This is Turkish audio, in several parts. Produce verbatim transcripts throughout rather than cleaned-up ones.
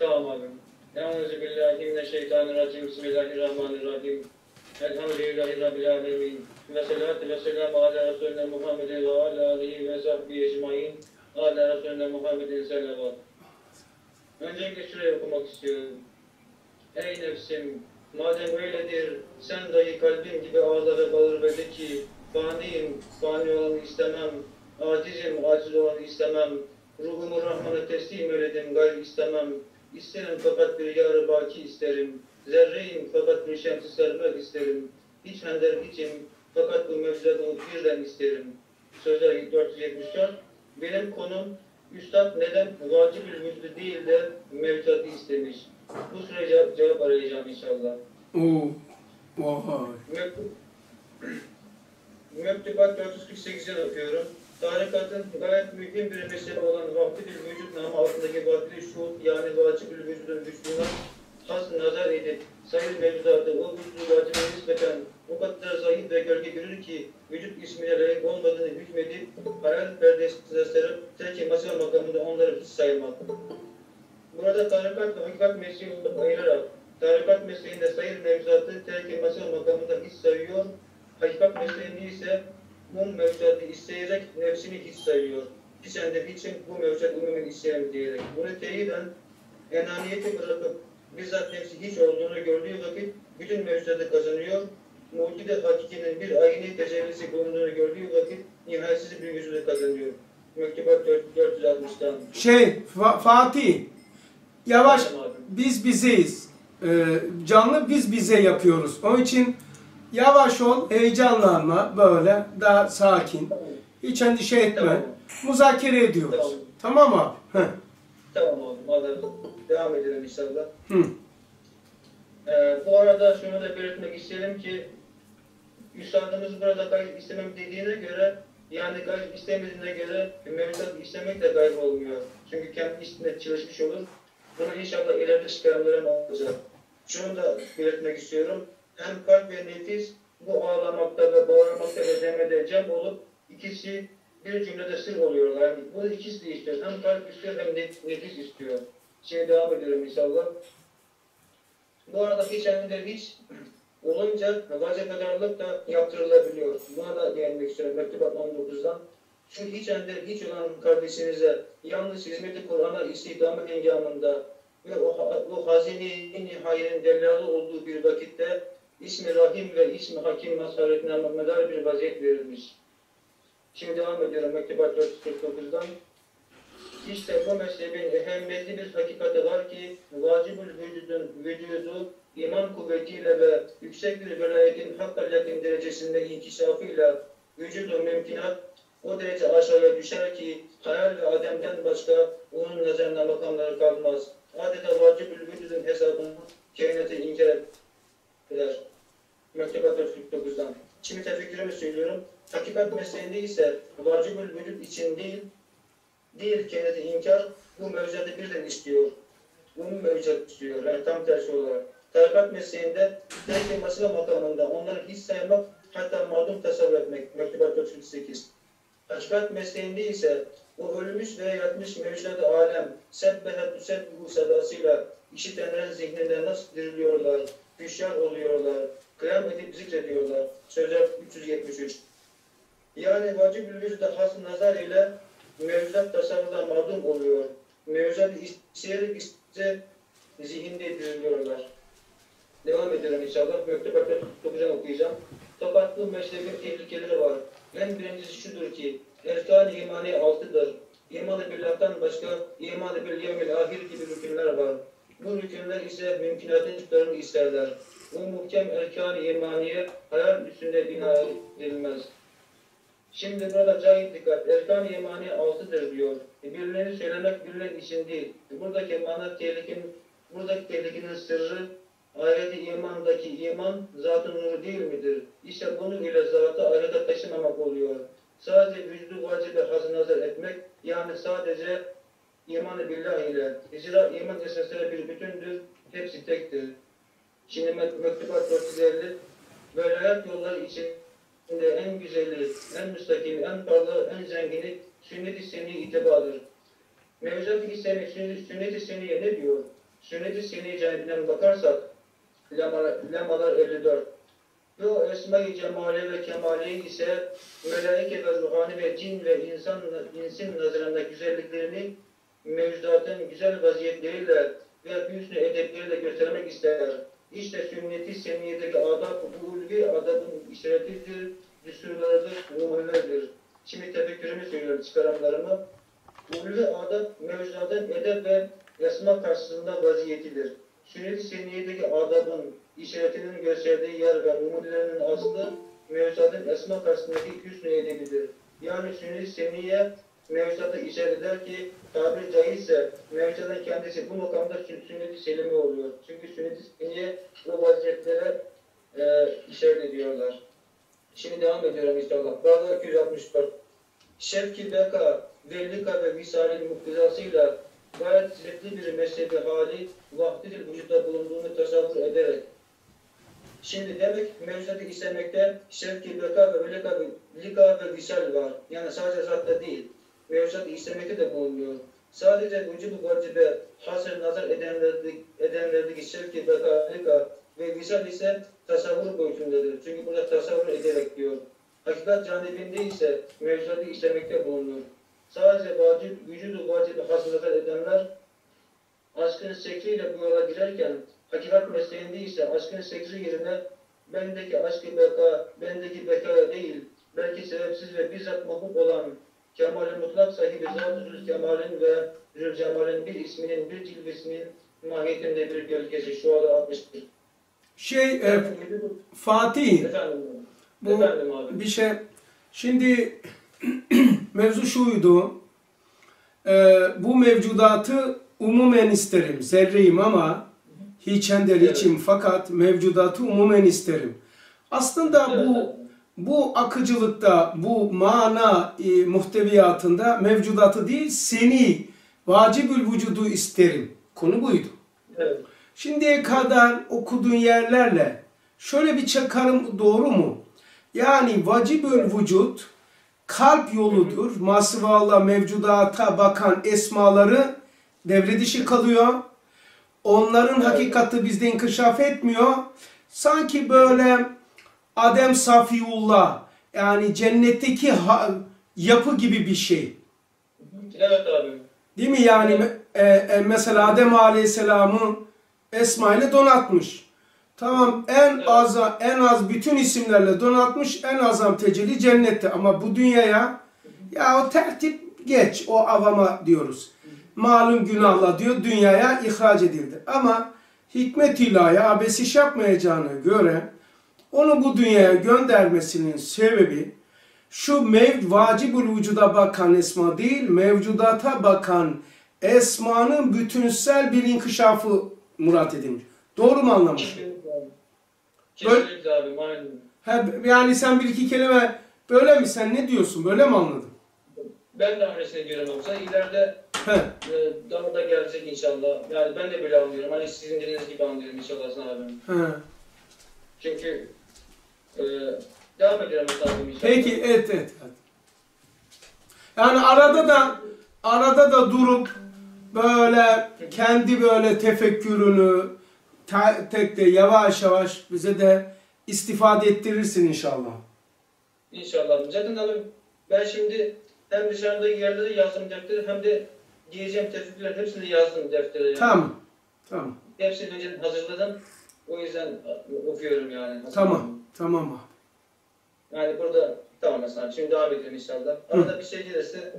Tamamım. Euzubillahimineşşeytanirracim. Bismillahirrahmanirrahim. Elhamdülillahi Rabbil alemin. Ve salatu ve selamu ala Resulüne Muhammedin ve ala alihi ve sahbihi ecmaîn. Ala Resulüne Muhammedin selavat. Öncelikle şurayı okumak istiyorum. Ey nefsim! Madem öyledir, sen dahi kalbim gibi ağlar ve bağır ve de ki, faniyim, fani olanı istemem, acizim, aciz olanı istemem, ruhumu Rahman'a teslim eyledim, gayrı istemem, isterim fakat bir yar-ı baki isterim, zerreyim fakat bir şemsi sermek isterim, hiç hender hiçim fakat bu mevzudan birden isterim. Sözler dört yüz yetmiş dört. Benim konum, Üstad neden vacib-ül vücudu değil de mevcudatı istemiş? Bu sürece cevap arayacağım inşallah. Oo, vay. Mektubat dört yüz kırk sekiz'den okuyorum. Tarikatın gayet mühim bir mesele olan vacib-ül vücud namı altındaki vacib-ül şuhud yani vacib-ül vücudun vücuduna has nazar edip sayılı mevzularda o vücudu vacibe nispeten o kadar zahid ve gölge görür ki vücut ismine layık olmadığını hükmedip hayal perdesine sarıp terk-i masal makamında onları hiç saymak. Burada tarikat ve hakikat mesleğini ayırarak tarikat mesleğinde sayılı mevzuatı terk-i masal makamında hiç sayıyor, hakikat mesleğinde ise bu mevzuatı isteyerek nefsini hiç sayıyor. Hiçen de hiçin bu mevzuat umumen isteyen diyerek. Bunu teyiden enaniyeti bırakıp bizzat nefsi hiç olduğunu gördüğü vakit bütün mevzuatı kazanıyor. Mucide hakikinin bir ayini tecellisi bulunduğunu gördüğü vakit nihayetsiz bir vücudu kazanıyor. Mektubat dört yüz altmış'tan. Şey, Fa Fatih, yavaş, biz bizeyiz. Ee, canlı biz bize yapıyoruz. Onun için yavaş ol, heyecanlanma, böyle daha sakin. Tamam. Hiç endişe etme. Tamam. Muzakere ediyoruz. Tamam, tamam abi? Heh. Tamam oğlum, hadi devam edelim inşallah. Hı. Ee, bu arada şunu da belirtmek isterim ki Üstadımız burada gayb istemem dediğine göre yani gayb istemediğine göre mevzuat istemek de gayb olmuyor. Çünkü kendi içinde çalışmış olur. Bunu inşallah ileride çıkarımlarım olacak. Şunu da belirtmek istiyorum. Hem kalp ve nefis bu ağlamakta ve bağırmakta ve demede cem olup ikisi bir cümlede sır oluyorlar. Yani bu ikisi de istiyor. Hem kalp istiyor hem nefis istiyor. Şimdi devam ediyorum inşallah. Bu arada hiç elinde hiç olunca vazifelerlik da yaptırılabiliyor. Buna da değinmek istiyorum. Mektubat on dokuz'dan. Şu hiç elinde hiç olan kardeşinize yalnız hizmeti Kur'an'a istihdamı engamında ve o, o hazine-i nihayenin dellalı olduğu bir vakitte İsmi Rahim ve İsmi Hakim mazharetine medar bir vaziyet verilmiş. Şimdi devam ediyorum Mektubat dört yüz kırk dokuz'dan. İşte bu mezhebin ehemmiyetli bir hakikati var ki vacib-ül vücudun vücudu iman kuvvetiyle ve yüksek bir velayetin hakka yakın derecesinde inkişafıyla vücudu mümkinat o derece aşağıya düşer ki hayal ve ademden başka onun nazarına makamları kalmaz. Adeta vacib-ül vücudun hesabını kainatı inkar eder. Mektubat dört yüz kırk dokuz'dan. Şimdi tefekkürümü söylüyorum. Hakikat mesleğinde ise vacib-ül vücud için değil değil kendisi inkar, bu mevcudatı birden istiyor. Bunu mevcudat istiyor, yani tam tersi olarak. Tarikat mesleğinde, terk-i masal makamında onları hiç saymak, hatta mağdum tasavvur etmek. Mektubat dört yüz kırk sekiz. Hakikat mesleğinde ise, o ölmüş ve yatmış mevcudatı alem, sebbehetü sebbuhu sedasıyla, işitenlerin zihninde nasıl diriliyorlar, düşyar oluyorlar, kıyam edip zikrediyorlar. Sözler üç yüz yetmiş üç. Yani vacib-ül vücuda has-ı nazar ile, mevzuat tasavvurdan mağdum oluyor. Mevzuat isteyerek ise zihinde diriliyorlar. Devam edelim inşallah. Mektubat dört yüz dokuz'dan okuyacağım. Fakat bu mezhebin tehlikeleri var. En birincisi şudur ki, erkan-ı imani altı'dır. İman-ı billah'tan başka iman-ı bil-yevmil ahir gibi rükünler var. Bu rükünler ise mümkünatın çıklarını isterler. Bu muhkem erkan-ı imaniye hayal üstünde bina edilmez. Şimdi burada cahil dikkat, erkan-ı imani altı'dır diyor. E birilerini söylemek birileri için değil. E buradaki mana tehlikenin, buradaki tehlikenin sırrı, ayet-i imandaki iman, zat-ı nur değil midir? İşte bunu ile zatı ayete taşımamak oluyor. Sadece vücudu vacibe haz-ı nazar etmek, yani sadece iman-ı billah ile. İcra iman esasları bir bütündür, hepsi tektir. Şimdi Mektubat dört yüz elli, velayet yolları için, en güzeli, en müstakimi, en parlağı, en zengini sünnet-i seniyye itibadır. Mevzuat-ı sünnet-i seniyye ne diyor? Sünnet-i Sine-i Cennetlerine bakarsak, Lemalar elli dört. Bu Esma-i Cemale ve Kemale ise melaike ve ruhani ve cin ve insan insin nazarında güzelliklerini mevcudatın güzel vaziyetleriyle ve büyüsünü edepleriyle göstermek ister. İşte Sünnet-i Seniye'deki adab, bu ulvi adabın işaretidir, düsturlarıdır, ruhulardır. Şimdi tefekkürümü söylüyorum, çıkaranlarımı. Ulvi adab, mevcudatın edep ve esma karşısında vaziyetidir. Sünnet-i Seniye'deki adabın işaretinin gösterdiği yer ve numunelerinin aslı mevcudatın esma karşısındaki hüsnü edebidir. Yani Sünnet-i Seniye mevcudatı işaret eder ki, tabiri caizse mevcudatın kendisi bu makamda sünnet-i selime oluyor. Çünkü sünnet-i selime bu vaziyetlere e, işaret ediyorlar. Şimdi devam ediyorum inşallah. Barla iki yüz altmış dört. Şevk-i beka, vellika ve visalin muktizasıyla gayet zevkli bir mezhebi hali vaktidir vücutta bulunduğunu tasavvur ederek. Şimdi demek mevcudatı istemekte şevk-i beka ve vellika ve visal var. Yani sadece zatta değil, mevcudatı istemekte de bulunuyor. Sadece vücudu vacibe hasır nazar edenlerdeki, edenlerdeki şevk-i beka ve visal ise tasavvur boyutundadır. Çünkü burada tasavvur ederek diyor. Hakikat canibinde ise mevcudatı istemekte bulunur. Sadece vacib, vücudu vacibe hasır nazar edenler aşkın sekriyle bu yola girerken, hakikat mesleğinde ise aşkın sekri yerine bendeki aşk-ı beka, bendeki beka değil, belki sebepsiz ve bizzat mahbub olan Kemal-i Mutlak sahibi Zat-ı Kemal'in ve Zülcemal'in bir isminin, bir cilvesinin mahiyetinde bir gölgesi. Şualar altmıştır. Şey, e, Fatih, efendim, bu efendim abi. Bir şey, şimdi mevzu şuydu, e, bu mevcudatı umumen isterim, zerreyim ama hiçender evet. içim fakat mevcudatı umumen isterim. Aslında evet. bu Bu akıcılıkta, bu mana e, muhteviyatında mevcudatı değil, seni, vacibül vücudu isterim. Konu buydu. Evet. Şimdiye kadar okuduğun yerlerle şöyle bir çakarım doğru mu? Yani vacibül vücut, kalp yoludur. Masvala, mevcudata bakan esmaları devre dışı kalıyor. Onların evet. hakikati bizde inkişaf etmiyor. Sanki böyle... Adem Safiyullah, yani cennetteki yapı gibi bir şey. Evet abi. Değil mi yani evet. e, e, mesela Adem Aleyhisselam'ı Esma ile donatmış. Tamam en evet. az en az bütün isimlerle donatmış, en azam tecelli cennette ama bu dünyaya ya o tertip geç, o avama diyoruz. Malum günahla diyor dünyaya ihraç edildi ama hikmet ilahi abes iş yapmayacağına göre onu bu dünyaya göndermesinin sebebi şu mev vacibül vücuda bakan esma değil, mevcudata bakan esmanın bütünsel bir inkişafı murat edilmiş. Doğru mu anlamış? Kesinlikle abi. He, yani sen bir iki kelime böyle mi? Sen ne diyorsun? Böyle mi anladın? Ben de öylesine diyorum olsa ileride e, daha da gelecek inşallah. Yani ben de böyle anlıyorum. Hani sizin dediğiniz gibi anlıyorum inşallah sana abi. He. Çünkü e, devam ediyorum. Peki et, et et. Yani arada da arada da durup böyle kendi böyle tefekkürünü te, tek de yavaş yavaş bize de istifade ettirirsin inşallah. İnşallah. Zaten abi ben şimdi hem dışarıda yerde de yazdım defteri hem de diyeceğim tefekkürler hepsini yazdım deftere. Yani. Tamam. Tamam. Hepsini önce hazırladım. O yüzden okuyorum yani. Tamam, tamam abi. Yani burada tamam mesela. Şimdi devam edelim inşallah. Arada bir şey gelirse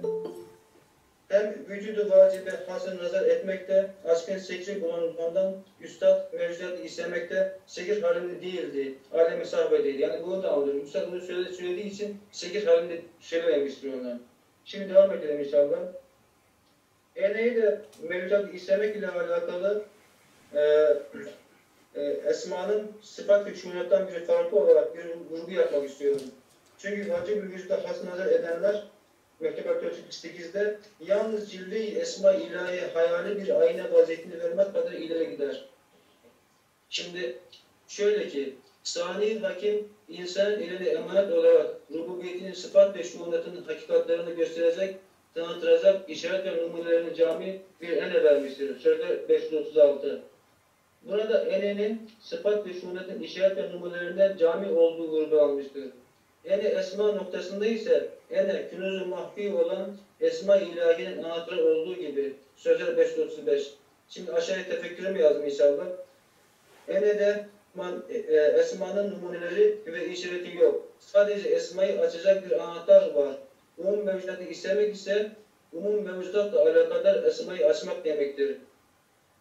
hem vücudu vacibe hasır nazar etmekte, aşkın sekri bulunduğundan üstad mevcudatı istemekte sekir halinde değildi. Alem-i sahbedeydi. Yani bunu da anlıyorum. Üstad bunu söylediği için sekir halinde söylememiştir onlar. Şimdi devam edelim inşallah. Eneyi de mevcudatı istemek ile alakalı eee Esma'nın sıfat ve şunattan bir farkı olarak bir vurgu yapmak istiyorum. Çünkü vacib-ül vücuda has nazar edenler Mektubat dört yüz seksen sekiz'de yalnız cilve-i esma-i ilahi hayali bir ayna vaziyetini vermek kadar ileri gider. Şimdi şöyle ki sani hakim insanın eline emanet olarak rububiyetinin sıfat ve şunatının hakikatlerini gösterecek tanıtılacak işaret ve numunelerini cami bir ele vermiştir. Sözler beş yüz otuz altı. Burada elenin sıfat ve şunetin işaret ve numunelerinden cami olduğu vurgulanmıştır. Ene esma noktasında ise ene künüz-ü mahfi olan esma ilahinin anahtarı olduğu gibi. Sözler beş yüz otuz beş. Şimdi aşağıya tefekkürüm yazdım inşallah. Ene de esmanın numuneleri ve işareti yok. Sadece esmayı açacak bir anahtar var. Umum mevcudatı istemek ise umum mevcudatla alakadar esmayı açmak demektir.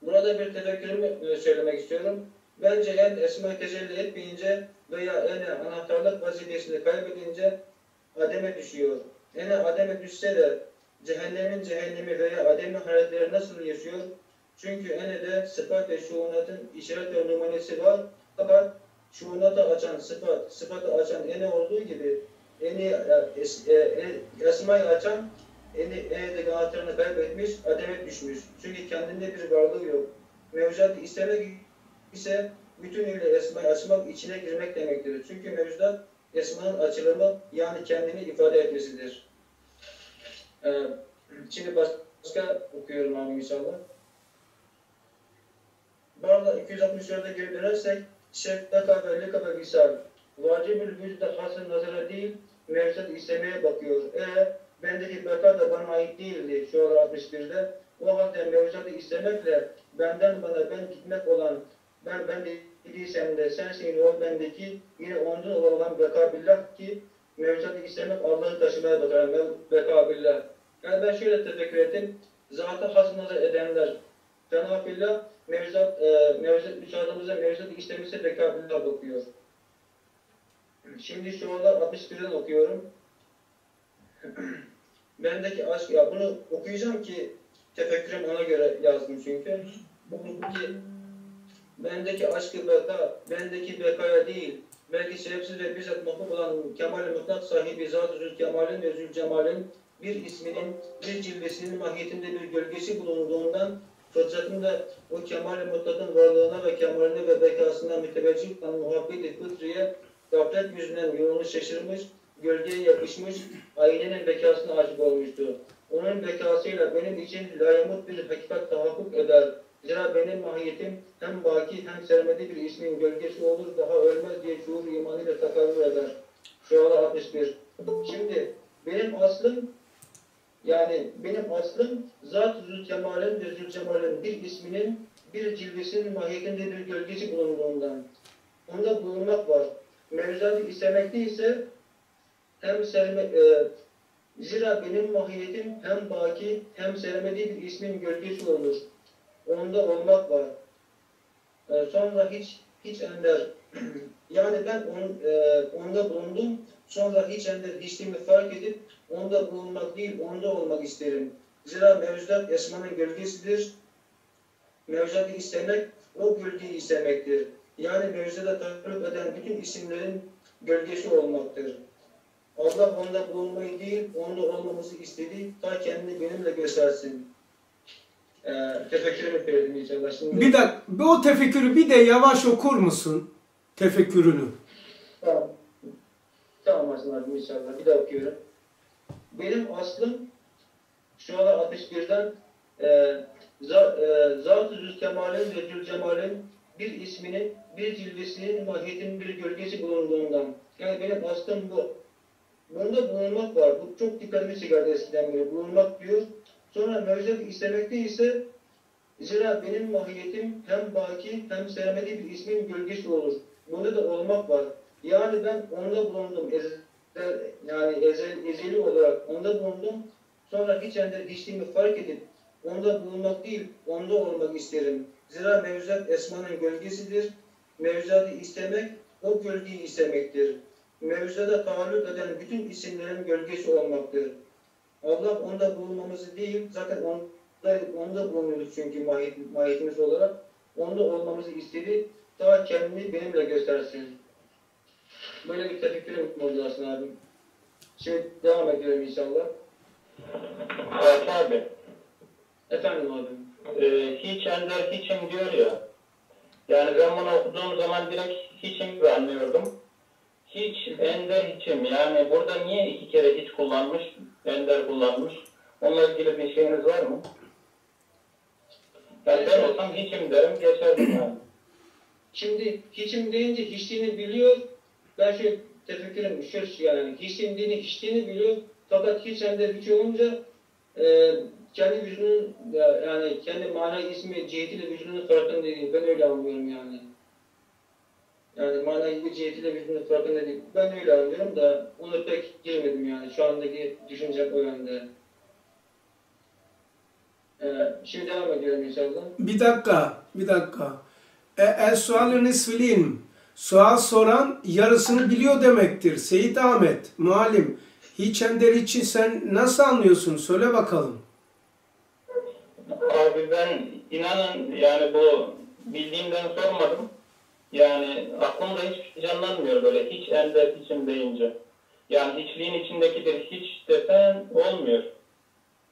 Burada bir tefekkürümü söylemek istiyorum. Bence en esma tecelli etmeyince veya ene anahtarlık vazifesini kaybedince ademe düşüyor. Ene ademe düşse de cehennemin cehennemi veya ademin haletleri nasıl yaşıyor? Çünkü ene de sıfat ve şuunatın işaret ve numunesi var. Fakat şuunatı açan sıfat, sıfatı açan ene olduğu gibi eni es, e, e, esmayı açan eni ene'deki anahtarını kaybetmiş, ademe düşmüş. Çünkü kendinde bir varlığı yok. Mevcudatı istemek ise bütünüyle esmayı açmak, içine girmek demektir. Çünkü mevcudat esmanın açılımı, yani kendini ifade etmesidir. Ee, şimdi başka okuyorum abi inşallah. Barla iki yüz altmış dört'e geri dönersek şefkata ve likata visal. Vacib-ül vücuda hasr-ı nazara değil, mevcut istemeye bakıyor. Eğer bendeki beka da bana ait değildi Şualar altmış bir'de. O halde mevcutı istemekle benden bana ben gitmek olan, ben bendekiysem de sensin o bendeki, yine ondan olan beka billah ki mevcutı istemek Allah'ı taşımaya bakar. Beka billah. Yani ben şöyle tefekkür ettim. Zata hasr-ı nazar edenler Cenab-ı billah mevcut, e, mevcut müsaadımıza mevcutı istemesi beka billah bakıyor. Şimdi Şualar altmış bir'den okuyorum. Bendeki aşk, ya bunu okuyacağım ki tefekkürüm ona göre yazdım çünkü. Ki, bendeki aşkı beka, bendeki bekaya değil, belki sebepsiz ve bizzat mahkum olan kemal-i mutlak sahibi Zat-ı Zülkemal'in ve Zülcemal'in bir isminin, bir cilvesinin mahiyetinde bir gölgesi bulunduğundan fıtratında o kemal-i mutlakın varlığına ve kemaline ve bekasına müteveccih olan muhabbet-i fıtriye gaflet yüzünden yolunu şaşırmış, gölgeye yapışmış, ailenin bekasına aşık olmuştu. Onun bekasıyla benim için layımut bir hakikat tahakkuk eder. Zira benim mahiyetim hem baki hem sermedi bir ismin gölgesi olur, daha ölmez diye şuur imanıyla takarrur eder. Şualar altmış bir. Şimdi benim aslım, yani benim aslım Zat-ı Zülcemal'in ve Zülcemal'in bir isminin, bir cilvesinin mahiyetinde bir gölgesi bulunduğundan. Onda bulunmak var. Mevzuatı istemekte ise hem serme, e, zira benim mahiyetim hem baki hem sermediği bir ismin gölgesi olur. Onda olmak var. E, sonra hiç hiç ender. Yani ben on, e, onda bulundum. Sonra hiç ender hiçliğimi fark edip onda bulunmak değil, onda olmak isterim. Zira mevzuat esmanın gölgesidir. Mevzuatı istemek o gölgeyi istemektir. Yani mevzuda tahrip eden bütün isimlerin gölgesi olmaktır. Allah onda bulunmayı değil, onda olmamızı istedi, ta kendini benimle göstersin. Ee, tefekkür etmeyelim inşallah. Şimdi... Bir dakika, o tefekkürü bir de yavaş okur musun? Tefekkürünü. Tamam. Tamam aslında inşallah. Bir daha okuyorum. Benim aslım, şu anda altmış bir'den e, Zat-ı Zülkemal'in ve Zülcemal'in bir isminin, bir cilvesinin mahiyetinin bir gölgesi bulunduğundan. Yani benim aslım bu. Bunda bulunmak var. Bu çok dikkatli çıkardı eskiden beri. Bulunmak diyor. Sonra mevcut istemekte ise zira benim mahiyetim hem baki hem sermedi bir ismin gölgesi olur. Bunda da olmak var. Yani ben onda bulundum. Ez, yani ezel, ezeli olarak onda bulundum. Sonra hiç ender hiçliğimi fark edip onda bulunmak değil, onda olmak isterim. Zira mevzuat esmanın gölgesidir. Mevzuatı istemek, o gölgeyi istemektir. Mevzuda taalluk eden bütün isimlerin gölgesi olmaktır. Allah onda bulunmamızı değil, zaten onda, onda bulunuyoruz çünkü mahiyet, mahiyetimiz olarak. Onda olmamızı istedi, daha kendini benimle göstersin. Böyle bir tefekkürüm oldu aslında abim. Şimdi devam ediyorum inşallah. Evet abi. Efendim abim. Ee, hiç ender hiçim diyor ya, yani ben bunu okuduğum zaman direkt hiçim anlıyordum. Hiç ender hiçim, yani burada niye iki kere hiç kullanmış, ender kullanmış? Onunla ilgili bir şeyiniz var mı? Ben, ben olsam hiçim derim, geçerim yani. Şimdi hiçim deyince hiçliğini biliyor, ben şey tefekkürüm, şöz yani hiçim deyince hiçliğini biliyor, fakat hiç hem de hiç olunca e, kendi vücudunun, yani kendi mana ismi cihetiyle vücudunun farkında değil, ben öyle anlıyorum yani. Yani manevi cihetiyle vücudunun farkında değil, ben öyle anlıyorum da onu pek girmedim yani, şu andaki düşüncem o yönde. Şimdi devam ediyorum inşallah. Bir dakika, bir dakika. E, el sualü nisfil ilm. Sual soran yarısını biliyor demektir. Seyit Ahmet, muallim. Hiç ender için sen nasıl anlıyorsun? Söyle bakalım. Abi ben inanın yani bu bildiğimden sormadım. Yani aklımda hiç canlanmıyor böyle hiç ender için deyince. Yani hiçliğin içindekidir hiç desen olmuyor.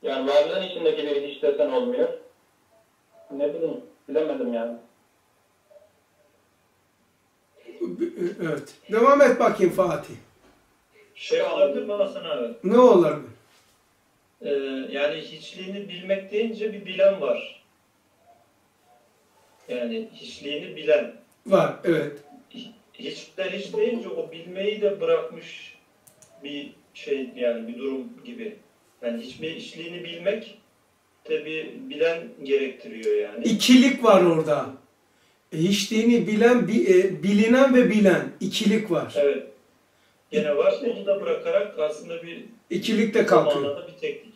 Yani varlığın içindekileri hiç desen olmuyor. Ne bileyim, bilemedim yani. Evet. Devam et bakayım Fatih. Şey olabilir mi Hasan abi? Ne olabilir? Ee, yani hiçliğini bilmek deyince bir bilen var. Yani hiçliğini bilen. Var, evet. Hiçler hiç deyince o bilmeyi de bırakmış bir şey yani bir durum gibi. Yani hiçbir işliğini bilmek tabi bilen gerektiriyor yani. İkilik var orada. Hiçliğini bilen, bilinen ve bilen ikilik var. Evet. Gene var. Onu da bırakarak aslında bir ikilik de kalkıyor. Bir teknik.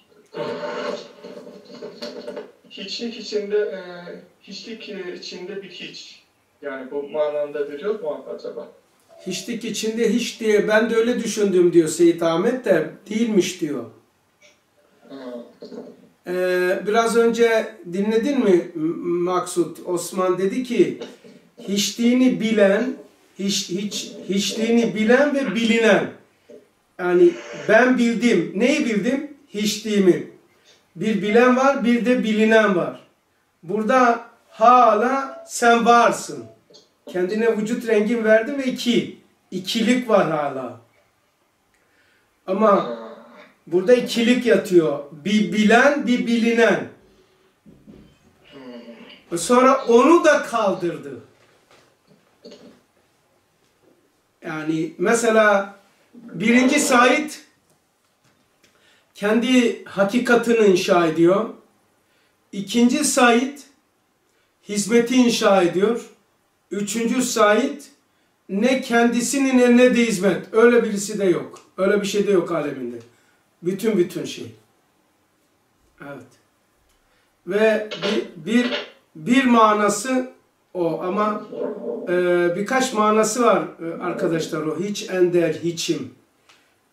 Hiçlik içinde, hiçlik içinde bir hiç. Yani bu mananda veriyor mu acaba? Hiçlik içinde hiç diye ben de öyle düşündüm diyor Seyit Ahmet de değilmiş diyor. Ee, biraz önce dinledin mi Maksut? Osman dedi ki hiçliğini bilen, hiç, hiç hiçliğini bilen ve bilinen. Yani ben bildim. Neyi bildim? Hiçliğimi. Bir bilen var, bir de bilinen var. Burada hala sen varsın. Kendine vücut rengin verdin ve iki. İkilik var hala. Ama burada ikilik yatıyor. Bir bilen, bir bilinen. Sonra onu da kaldırdı. Yani mesela birinci Said kendi hakikatini inşa ediyor. İkinci Said hizmeti inşa ediyor. Üçüncü Said ne kendisinin eline de hizmet. Öyle birisi de yok. Öyle bir şey de yok aleminde. Bütün bütün şey. Evet. Ve bir, bir, bir manası o ama e, birkaç manası var arkadaşlar o. Hiç ender, hiçim.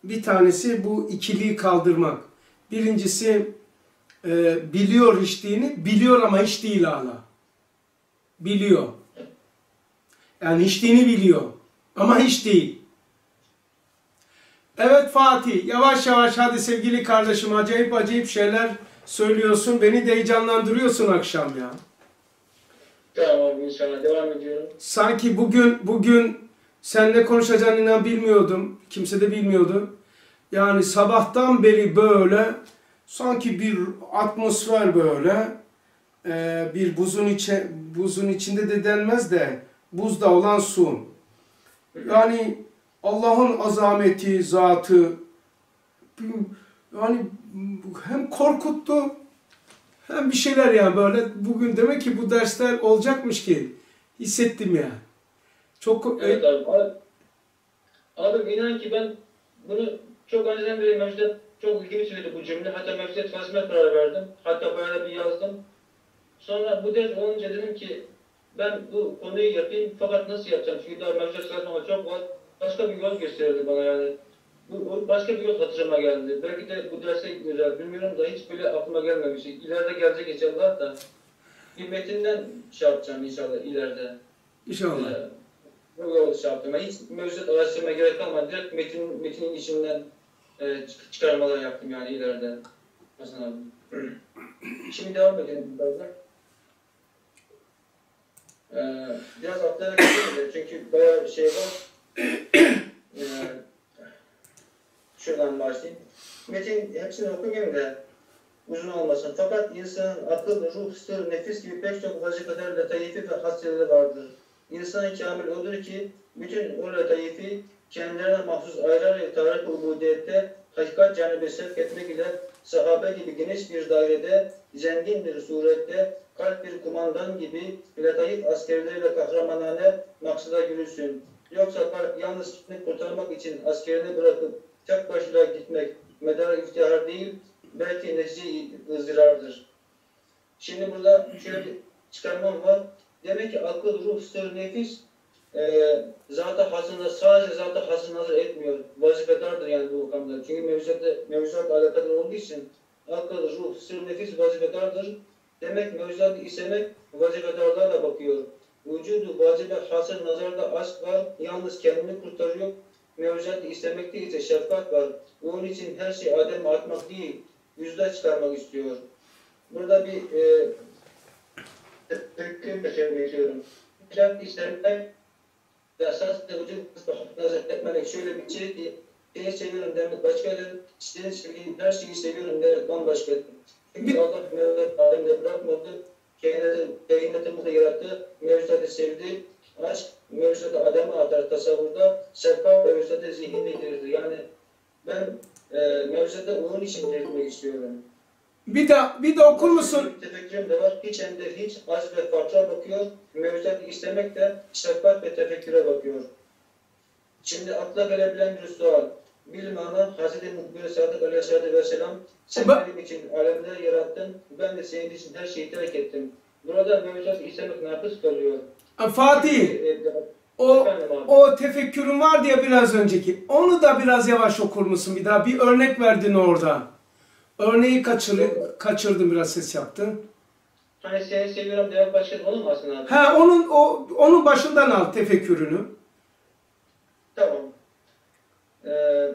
Bir tanesi bu ikiliği kaldırmak. Birincisi e, biliyor hiçliğini, biliyor ama hiç değil hala. Biliyor. Yani hiçliğini biliyor ama hiç değil. Evet Fatih, yavaş yavaş hadi sevgili kardeşim, acayip acayip şeyler söylüyorsun. Beni de heyecanlandırıyorsun akşam ya. Tamam inşallah, devam ediyorum. Sanki bugün bugün sen ne konuşacağını inan bilmiyordum. Kimse de bilmiyordu. Yani sabahtan beri böyle sanki bir atmosfer böyle ee, bir buzun içi, buzun içinde de denmez de buzda olan su. Yani Allah'ın azameti, zatı yani hem korkuttu hem bir şeyler yani böyle bugün demek ki bu dersler olacakmış ki hissettim ya. Yani. Çok evet abi, abi, abi inan ki ben bunu çok önceden beri Mevcut'a çok ilgimi çekti bu cümle. Hatta Mevcut'a fasme karar verdim. Hatta bayağı bir yazdım. Sonra bu ders olunca dedim ki ben bu konuyu yapayım fakat nasıl yapacağım? Çünkü daha Mevcut'a çok var. Başka bir yol gösterildi bana yani. Bu, bu başka bir yol hatırıma geldi. Belki de bu derse gideceğim. Bilmiyorum da hiç böyle aklıma gelmemiş. İleride gelecek inşallah da bir metinden şey yapacağım inşallah ileride. İnşallah. Ee, bu yolu şey yaptım. Yani hiç mevcut araştırmaya gerek kalmadı. Direkt metin, metinin içinden e, çıkarmalar yaptım yani ileride. Hasan abi. Şimdi devam edelim birazdan. Ee, biraz atlayarak geçelim çünkü bayağı bir şey var. Şuradan başlayayım. Metin hepsini okuyayım da uzun olmasın. Fakat insanın akıl, ruh, sır, nefis gibi pek çok vazifelerin letayifi ve hasretleri vardır. İnsan kamil olur ki bütün o letayifi kendilerine mahsus ayrı tarih-i ubudiyette hakikat canibi sevk etmek ile sahabe gibi geniş bir dairede, zengin bir surette, kalp bir kumandan gibi letaif askerleriyle kahramanane maksada yürüsün. Yoksa yalnız kendini kurtarmak için askerini bırakıp tek başına gitmek medar iftihar değil, belki netice ızdırardır. Şimdi burada şöyle bir çıkarmam var. Demek ki akıl, ruh, sır, nefis e, zat-ı hasına, sadece zat-ı hasına nazar etmiyor. Vazifedardır yani bu makamda. Çünkü mevzuatla alakadar olduğu için akıl, ruh, sır, nefis vazifedardır. Demek mevzuat isemek vazifedarlarla bakıyor. Vücudu vacibe hasır nazarda aşk var, yalnız kendini kurtarıyor. Mevzuat istemekte ise şefkat var. Onun için her şeyi ademe atmak değil, yüzde çıkarmak istiyor. Burada bir hüküm de söylüyorum. Mevzuat istemek ve esas da vücudu nazar etmemek şöyle bir şey ki, seni seviyorum demek başkadır, seni seviyorum, her şeyi seviyorum demek bambaşkadır. Çünkü Allah mevzuat ademde bırakmadı. Kainatımızı yarattı, mevzuatı sevdi. Aşk mevzuatı adamı atar tasavvurda, şefkat mevzuatı zihinle girirdi. Yani ben e, mevzuatı onun için girmek istiyorum. Bir de, bir de okur musun? Tefekkürüm de var. Hiç hem de hiç az ve farkla bakıyor. Mevzuatı istemek de şefkat ve tefekküre bakıyor. Şimdi akla gelebilen bir sual. Bilmana Hazreti Muhbir-i Sadık Aleyhisselatü Vesselam sen benim için alemleri yarattın, ben de senin için her şeyi terk ettim. Burada mevzuat istemek nakıs kalıyor. Fatih, o, o tefekkürün var diye biraz önceki, onu da biraz yavaş okur musun bir daha? Bir örnek verdin orada. Örneği kaçırdım, kaçırdım biraz ses yaptın. Hani seni seviyorum demek başka onun mu aslında abi? He, onun, o, onun başından al tefekkürünü. Tamam. Ee,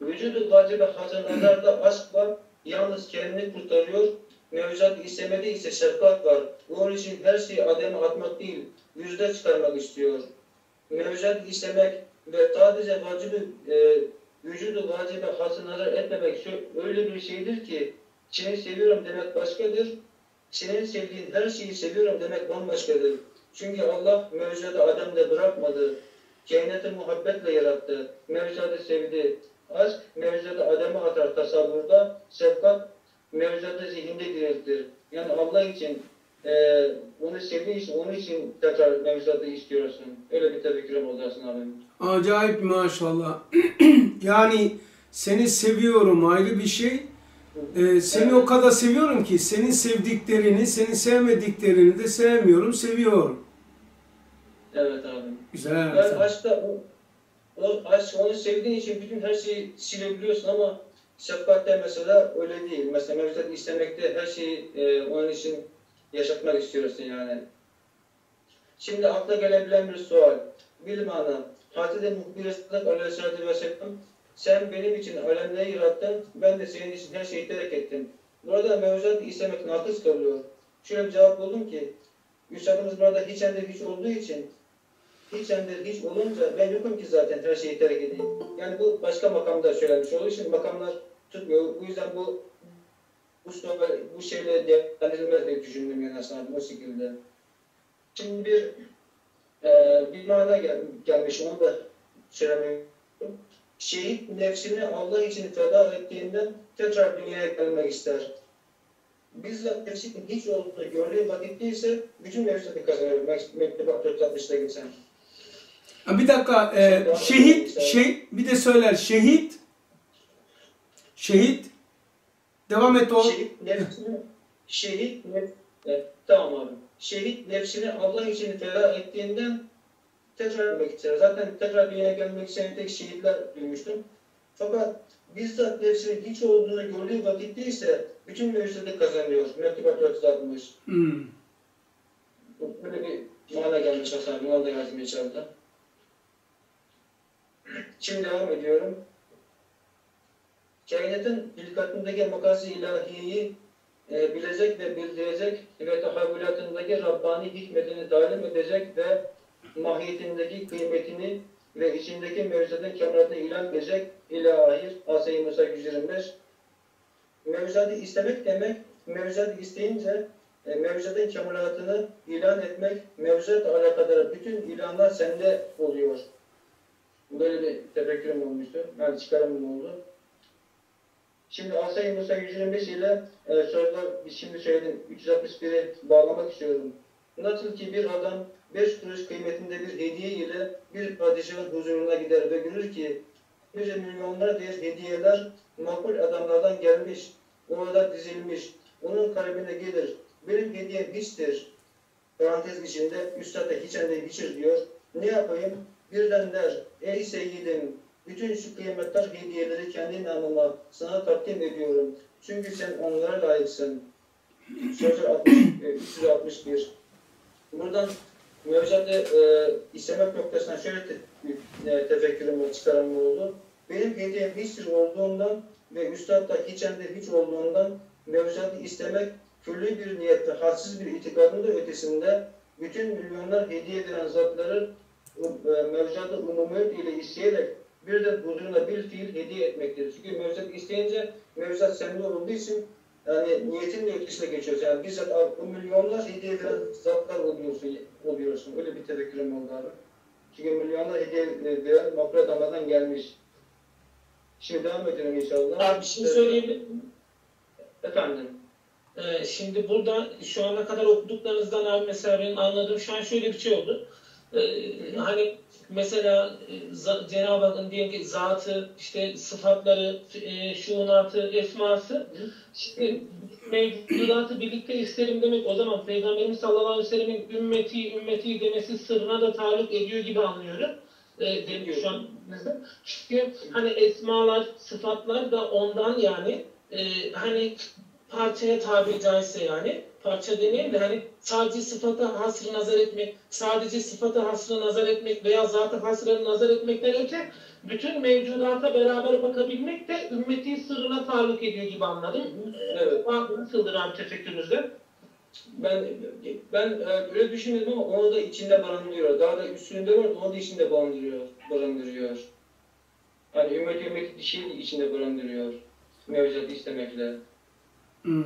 vücudu vacibe hazırlarda aşk var, yalnız kendini kurtarıyor. Mevzuat istemedi ise şefkat var. Onun için her şeyi ademe atmak değil, yüzde çıkarmak istiyor. Mevzuat istemek ve sadece vacibi, e, vücudu vacibe hazırlara etmemek öyle bir şeydir ki seni seviyorum demek başkadır. Senin sevdiğin her şeyi seviyorum demek bambaşkadır. Çünkü Allah mevzuatı ademde bırakmadı. Kainatı muhabbetle yarattı, mevzuatı sevdi. Aşk mevzuatı ademe atar tasavvurda, şefkat mevzuatı zihinde diriltir. Yani Allah için, e, onu sevdiği için, onun için tekrar mevzuatı istiyorsun. Öyle bir tefekkürüm olacaksın abim. Acayip maşallah. Yani seni seviyorum ayrı bir şey. Ee, seni evet. O kadar seviyorum ki senin sevdiklerini, senin sevmediklerini de sevmiyorum, seviyorum. Evet abim. Güzel. Ben aşkta o, o aşk onu sevdiğin için bütün her şeyi silebiliyorsun ama şefkatte mesela öyle değil. Mesela mevzuat istemekte her şeyi e, onun için yaşatmak istiyorsun yani. Şimdi akla gelebilen bir sual. Bilmana Hazreti Muhbir-i Sadık Aleyhisselatü Vesselam sen benim için alemleri yarattın, ben de senin için her şeyi terk ettim. Burada mevzuat istemek nakıs kalıyor. Şöyle bir cevap buldum ki Üstadımız burada hiç hem de hiç olduğu için hiç hem de hiç olunca ben yokum ki zaten her şeyi terk edeyim. Yani bu başka makamda söylenmiş oluyor. Şimdi makamlar tutmuyor. Bu yüzden bu bu, bu şeyle değerlendirilmez diye düşündüm yani aslında o şekilde. Şimdi bir e, bir mana gel, gelmiş onu da söylemiyorum. Şehit nefsini Allah için feda ettiğinden tekrar dünyaya gelmek ister. Bizzat nefsinin hiç olduğunu gördüğü vakitte ise bütün mevzuatı kazanıyor. Mektubat dört yüz altmışta geçen. Bir dakika, e, şehit, şey, bir de söyler, şehit, şehit, devam et o. Şehit nefsini, şehit nefsini, evet, tamam abi. Şehit nefsini Allah için feda ettiğinden tekrar gelmek ister. Zaten tekrar dünyaya gelmek için tek şehitler duymuştum. Fakat bizzat nefsinin hiç olduğunu gördüğü vakitte ise bütün mevzuatı kazanıyor. Mektubat dört yüz altmış. Hmm. Böyle bir mana gelmiş Hasan abi. Ona da yardım içeride. Şimdi devam ediyorum. Kainatın hilkatındaki makası ilahiyi e, bilecek ve bildirecek ve tahavvülatındaki Rabbani hikmetini talim edecek ve mahiyetindeki kıymetini ve içindeki mevzuatın kemalatını ilan edecek. İlahir Asa-i Musa yüz yirmi beş. Mevzadı istemek demek, mevzadı isteyince e, mevzadın kemalatını ilan etmek, mevzatla alakadar bütün ilanlar sende oluyor. Böyle bir tefekkürüm olmuştu. Yani çıkarımım oldu. Şimdi Asa-i Musa yüz yirmi beş ile e, sözler, şimdi söyledim, üç yüz altmış biri bağlamak istiyorum. Nasıl ki bir adam beş kuruş kıymetinde bir hediye ile bir padişahın huzuruna gider ve görür ki yüz milyonlar değer hediyeler makul adamlardan gelmiş, orada dizilmiş, onun kalbine gelir. Benim hediyem hiçtir, parantez içinde üstada hiçende hiçir diyor. Ne yapayım? Birden der, ey seyyidim, bütün şu kıymetler hediyeleri kendi namıma sana takdim ediyorum. Çünkü sen onlara layıksın. Sözler altmış, üç yüz altmış bir. Buradan mevzatı e, istemek noktasından şöyle te, e, tefekkürüm çıkaran oldu. Benim hediyem hiçtir olduğundan ve üstad da hiçende hiç olduğundan mevzatı istemek küllü bir niyetle, hadsiz bir itikadın da ötesinde bütün milyonlar hediye edilen zatları e, mevzatı umumiyet ile isteyerek bir de huzuruna bir fiil hediye etmektir. Çünkü mevzat isteyince mevzat sende olduğu için yani niyetin de ötesine geçiyoruz. Yani bizzat bu milyonlar hediye edilen zatlar oluyorsun, oluyorsun. Öyle bir tefekkürüm oldu abi. Çünkü milyonlar hediye edilen makul adamlardan gelmiş. Şimdi devam edelim inşallah. Abi bir şey söyleyebilir miyim? Efendim? Ee, şimdi burada şu ana kadar okuduklarınızdan abi mesela benim anladığım şu an şöyle bir şey oldu. Ee, hani mesela Cenab-ı Hakk'ın diyelim ki zatı, işte sıfatları, e, şuunatı, esması, işte mevcudatı birlikte isterim demek. O zaman Peygamberimiz sallallahu aleyhi ve sellem'in ümmeti, ümmeti demesi sırrına da taluk ediyor gibi anlıyorum. E, demiyor şu an. Çünkü hani esmalar, sıfatlar da ondan yani e, hani parçaya tabi caizse yani. Parça deneyim de hani sadece sıfata hasrı nazar etmek, sadece sıfata hasrı nazar etmek veya zata hasrı nazar etmekten öte bütün mevcudata beraber bakabilmek de ümmeti sırrına taluk ediyor gibi anladım. Evet. Nasıldır abi tefekkürünüzde? Ben ben öyle düşünmedim ama onu da içinde barındırıyor. Daha da üstünde var, onu da içinde barındırıyor. barındırıyor. Yani ümmet ümmeti bir şeyi içinde barındırıyor. Mevcudatı istemekle. Hmm.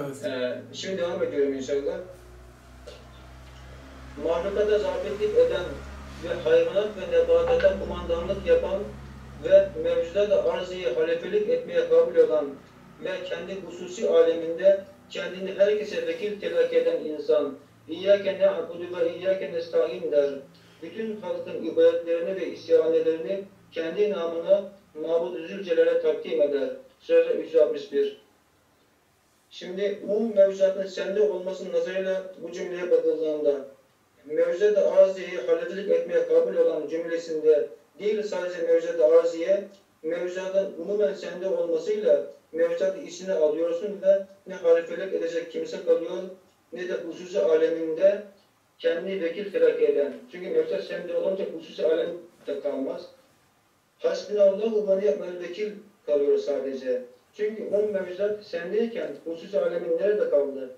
Evet. Ee, şimdi devam ediyorum inşallah. Mahlukata zafiyetlik eden ve hayvanat ve nebatata kumandanlık yapan ve mevcuda da arzıyı halefelik etmeye kabul olan ve kendi hususi aleminde kendini herkese vekil telakki eden insan İyyâke ne'abudu ve iyyâke nestaîn der. Bütün halkın ibadetlerini ve isyanelerini kendi namına Mabud-u Zülcelal'e takdim eder. Sözler üç yüz altmış bir. Şimdi umum mevzuatın sende olmasının nazarıyla bu cümleye bakıldığında mevzuat-ı arziyeyi halefelik etmeye kabul olan cümlesinde değil sadece mevzuat-ı arziye, mevzuatın umumen sende olmasıyla mevzuatı içine alıyorsun ve ne halefelik edecek kimse kalıyor ne de hususi aleminde kendini vekil telakki eden. Çünkü mevzuat sende olunca hususi alemde kalmaz. Hasbinallahu ve ni'mel vekil kalıyor sadece. Çünkü on mevzuat sendeyken husus alemin nerede kaldı?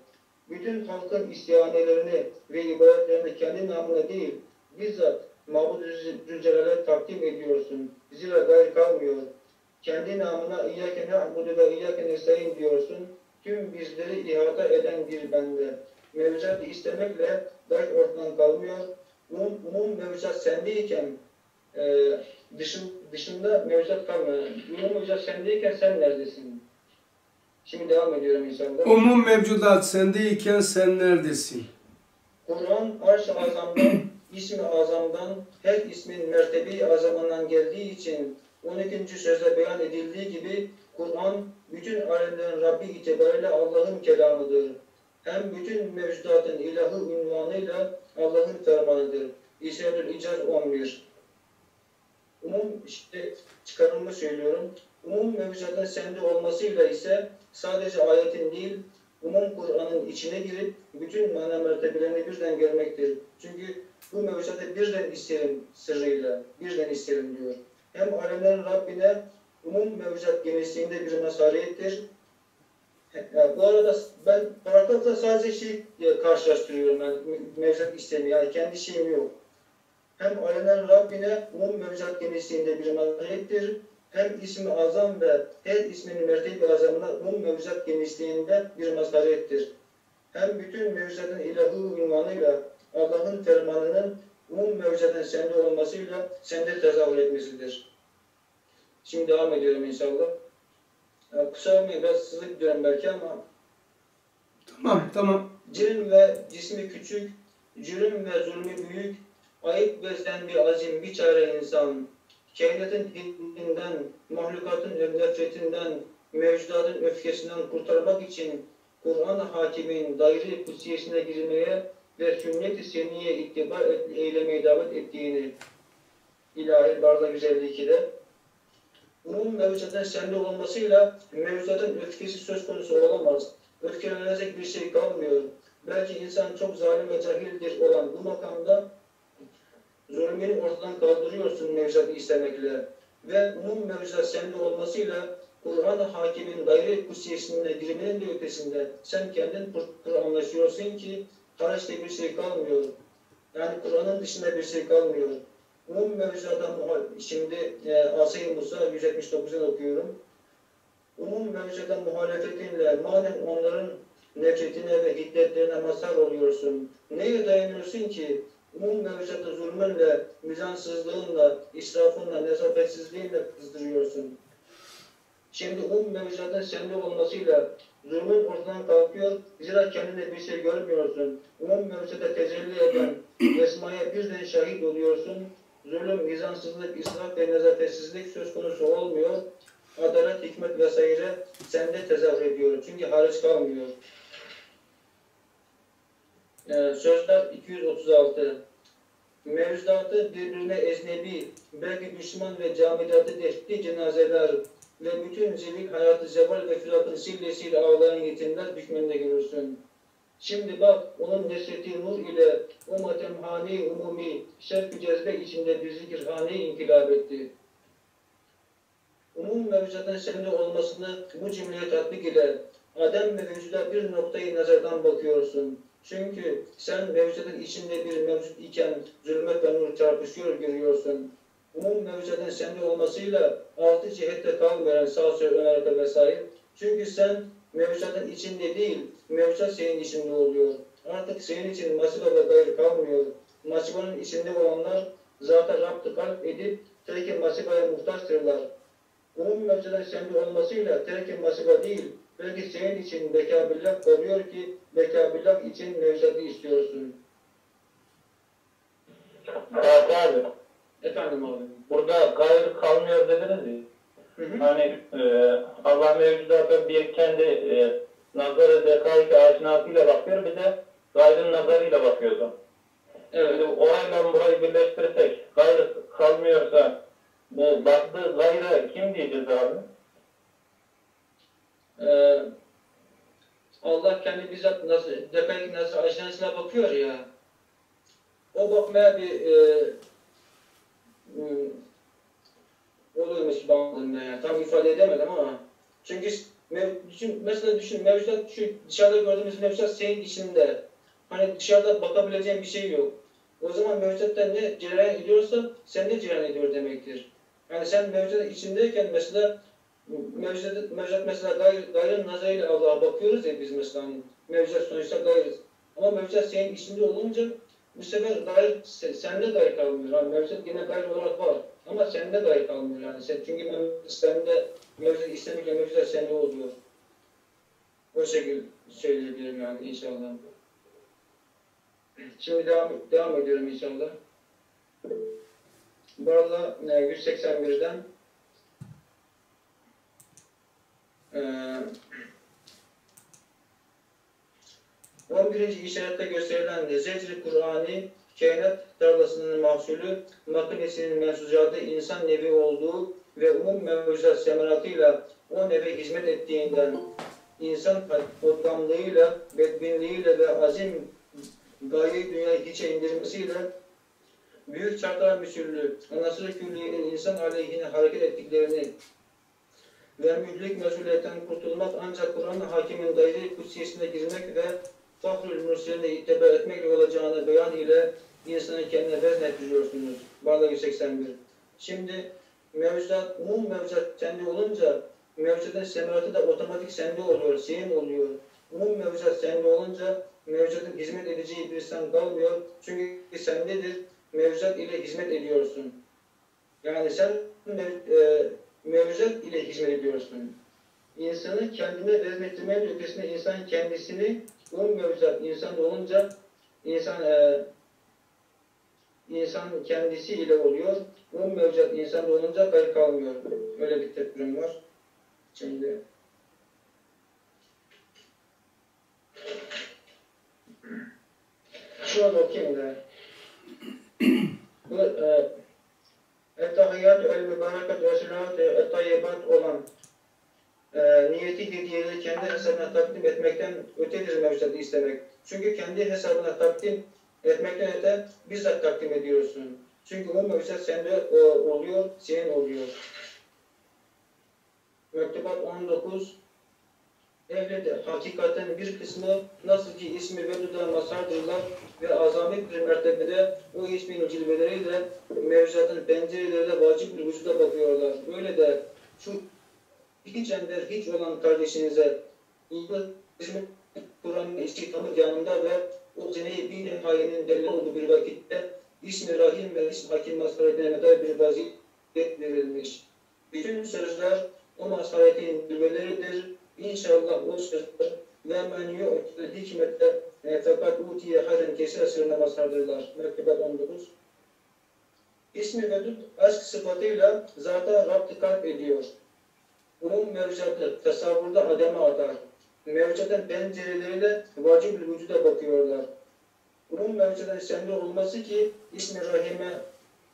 Bütün halkın istihanelerini ve ibadetlerini kendi namına değil, bizzat Mabud-u Zülcelal'e takdim ediyorsun. Zira gayr kalmıyor. Kendi namına İyyâke ne'abudu ve iyyâke nestaîn diyorsun. Tüm bizleri ihata eden bir bende. Mevzuatı istemekle gayr ortadan kalmıyor. Umum, umum mevzuat sendeyken e, Dışın, dışında mevzuat kalmıyor. Umum mevcudat sendeyken sen neredesin? Şimdi devam ediyorum inşallah. Umum mevcudat sendeyken sen neredesin? Kur'an arş-ı azamdan, ismi azamdan, her ismin mertebi azamından geldiği için on ikinci sözde beyan edildiği gibi Kur'an bütün alemlerin Rabbi itibariyle Allah'ın kelamıdır. Hem bütün mevcudatın ilahı unvanıyla Allah'ın fermanıdır. İşarat-ül İcaz on bir. Umum işte çıkarımı söylüyorum. Umum mevzuatın sende olmasıyla ise sadece ayetin değil, umum Kur'an'ın içine girip bütün mana mertebelerini birden görmektir. Çünkü bu mevzuatı birden isterim sırrıyla, birden isterim diyor. Hem alemlerin Rabbine umum mevzuat genişliğinde bir mazhariyettir. Yani bu arada ben paragrafta sadece şey karşılaştırıyorum. Yani mevzuat istemi, yani kendi şeyim yok. Hem alemlerin Rabbine umum mevzuat genişliğinde bir mazhariyettir. hem ismi azam ve her isminin mertebe azamına bu mevzuat genişliğinden bir masarettir. Hem bütün mevzuatın ilahî unvanıyla Allah'ın fermanının umum mevzuatın sende olmasıyla sende tezahür etmesidir. Şimdi devam ediyorum inşallah. Yani kısa bir rahatsızlık diyorum belki ama. Tamam, tamam. Cirim ve cismi küçük, cürüm ve zulmü büyük, ayıp beslen bir azim, bir çare insan. Kainatın hiddetinden, mahlukatın nefretinden, mevcudatın öfkesinden kurtarmak için Kur'an-ı Hakim'in daire-i kutsiyesine girmeye ve sünnet-i seniyeye ittiba eylemeye davet ettiğini İlahi Barla yüz elli ikide bunun mevcudatın sende olmasıyla mevcudatın öfkesi söz konusu olamaz. Öfkelenecek bir şey kalmıyor. Belki insan çok zalim ve cahildir olan bu makamda zulmünü ortadan kaldırıyorsun mevzuatı istemekle ve umum mevzuat sende olmasıyla Kur'an-ı Hakim'in daire-i kutsiyesine girmenin de ötesinde sen kendin Kur'anlaşıyorsun ki haraçta bir şey kalmıyor. Yani Kur'an'ın dışında bir şey kalmıyor. Umum mevzuattan şimdi e, Asa-i Musa yüz yetmiş dokuzdan okuyorum. Umum mevzuattan muhalefetinle madem onların nefretine ve hiddetlerine mazhar oluyorsun, neye dayanıyorsun ki? Umum mevzuatı zulmünle, mizansızlığınla, israfınla, nezafetsizliğinle kızdırıyorsun. Şimdi umum mevzuatın sende olmasıyla zulmün ortadan kalkıyor, zira kendine bir şey görmüyorsun. Umum mevzuata tecelli eden esmaya birden şahit oluyorsun. Zulüm, mizansızlık, israf ve nezafetsizlik söz konusu olmuyor. Adalet, hikmet vesaire sende tezahür ediyor. Çünkü hariç kalmıyor. Sözler iki yüz otuz altı. Mevzuatı birbirine ecnebi, belki düşman ve camidatı defti cenazeler ve bütün zilik hayatı zebal ve filatın sillesiyle ağlayan yetimler düşmenine görürsün. Şimdi bak onun nesreti nur ile o matemhane-i umumi şerh-i cezbe içinde bir zikirhane-i inkılap etti. Umum mevzuatın sende olmasını bu cümleye tatbik ile Adem ve vücuda bir noktayı nazardan bakıyorsun. Çünkü sen mevcudatın içinde bir mevcut iken zulmet ve nur çarpışıyor görüyorsun. Umum mevcudatın sende olmasıyla altı cihette kalmayan sağ sol ön arka vesaire. Çünkü sen mevcudatın içinde değil, mevcudat senin içinde oluyor. Artık senin için masiba ve gayr kalmıyor. Masibanın içinde olanlar zaten Rabb-ı kalp edip terk-i masibaya muhtaçtırlar. Umum mevcudatın sende olmasıyla terk-i masiba değil, belki senin için bekabillah koruyor ki bekabillah için mevzuatı istiyorsun. Evet abi. Efendim abi. Burada gayrı kalmıyor dediniz ya. Hı hı. Hani e, Allah mevcudatı bir kendi e, nazarı zekâ-i aşinasıyla bakıyor, bir de gayrın nazarıyla bakıyordu. Evet. Orayla burayı birleştirsek gayrı kalmıyorsa bu baktığı gayrı kim diyeceğiz abi? Ee, Allah kendi bizzat nasıl, belki nasıl aşinasına bakıyor ya, o bakmaya bir e, um, oluyormuş bağımlılığında ya, tam ifade edemedim ama çünkü düşün, mesela düşün mevcudat, şu dışarıda gördüğümüz mevcudat senin içinde, hani dışarıda bakabileceğin bir şey yok, o zaman mevcudatta ne cereyan ediyorsa sende cereyan ediyor demektir. Yani sen mevcudat içindeyken mesela Mevcut, mevcut mesela gayr, gayrın nazarıyla Allah'a bakıyoruz ya biz mesela, mevcut sonuçta gayrız. Ama mevcut senin içinde olunca bu sefer gayr, sende gayr kalmıyor. Yani mevcut yine gayr olarak var ama sende gayr kalmıyor. Yani sen, çünkü mevcut sende, mevcut istemekle mevcut sende oluyor. O şekilde söyleyebilirim yani inşallah. Şimdi devam, devam ediyorum inşallah. Barla yüz seksen birden. on birinci işarette gösterilen Zecr-i Kur'an'ı, kainat tarlasının mahsulü, makinesinin mensucatı insan nevi olduğu ve umum mevzuat semeratıyla o neve hizmet ettiğinden, insan kodlamlığıyla, bedbinliğiyle ve azim gaye-i dünyayı hiçe indirmesiyle, büyük çarklar müsüllü, anasır-ı külliyenin insan aleyhine hareket ettiklerini, ve müdrik mesuliyetten kurtulmak ancak Kur'an-ı Hakim'in daire-i kutsiyesine girmek ve Fahrül Mürsel'e ittiba etmekle olacağını beyan ile insanı kendine vezn ettiriyorsunuz. Barla yüz seksen bir. Şimdi mevcudat, mum mevcudat sendi olunca mevcudun semeratı da otomatik sendi oluyor, zihin oluyor. Mum mevcudat sendi olunca mevcudun hizmet edeceği bir sen kalmıyor. Çünkü sendedir, mevcudat ile hizmet ediyorsun. Yani sen mev, e, mevcudat ile hizmet ediyorsun. İnsanı kendine benzetmenin ötesinde insan kendisini mum mevcudat insan olunca insan e, İnsan kendisi ile oluyor. Mum mevcut insan olunca gayr kalmıyor. Öyle bir tefrim var. Şimdi şu an okuyayım da. Bu et-tahiyyatü el-mübarekat ve sülâhâtü et-tayyibat olan e, niyeti hediyeleri kendi hesabına takdim etmekten ötedir mevcutı istemek. Çünkü kendi hesabına takdim etmekten öte bizzat takdim ediyorsun. Çünkü bu mevcut sende o, oluyor, senin oluyor. Mektubat on dokuz. Evlede hakikaten bir kısmı nasıl ki ismi veluda masardırlar ve azamet bir mertebede o ismin cilveleriyle mevcutun pencereleriyle vacip bir vücuda bakıyorlar. Böyle de şu hiç ender hiç olan kardeşinize hizmet Kur'an'ın istikamı yanında ve o sene-i bin hayenin delil olduğu bir vakitte İsmi Rahim ve İsmi Hakim mazharetine kadar bir vaziyet verilmiş. Bütün sözler o mazharetin dübeleridir. İnşallah o sözler ve meniye ortada hikmette fakat utiye harın kesi asırına mazhardırlar. Mektubat on dokuz. İsmi vedud aşk sıfatıyla zaten Rab'd-ı kalp ediyor. Bunun mevcutları tasavvurda ademe atar. Mevcutun pencereleriyle vacib bir vücuda bakıyorlar. Bunun mevcutun sende olması ki İsmi Rahim'e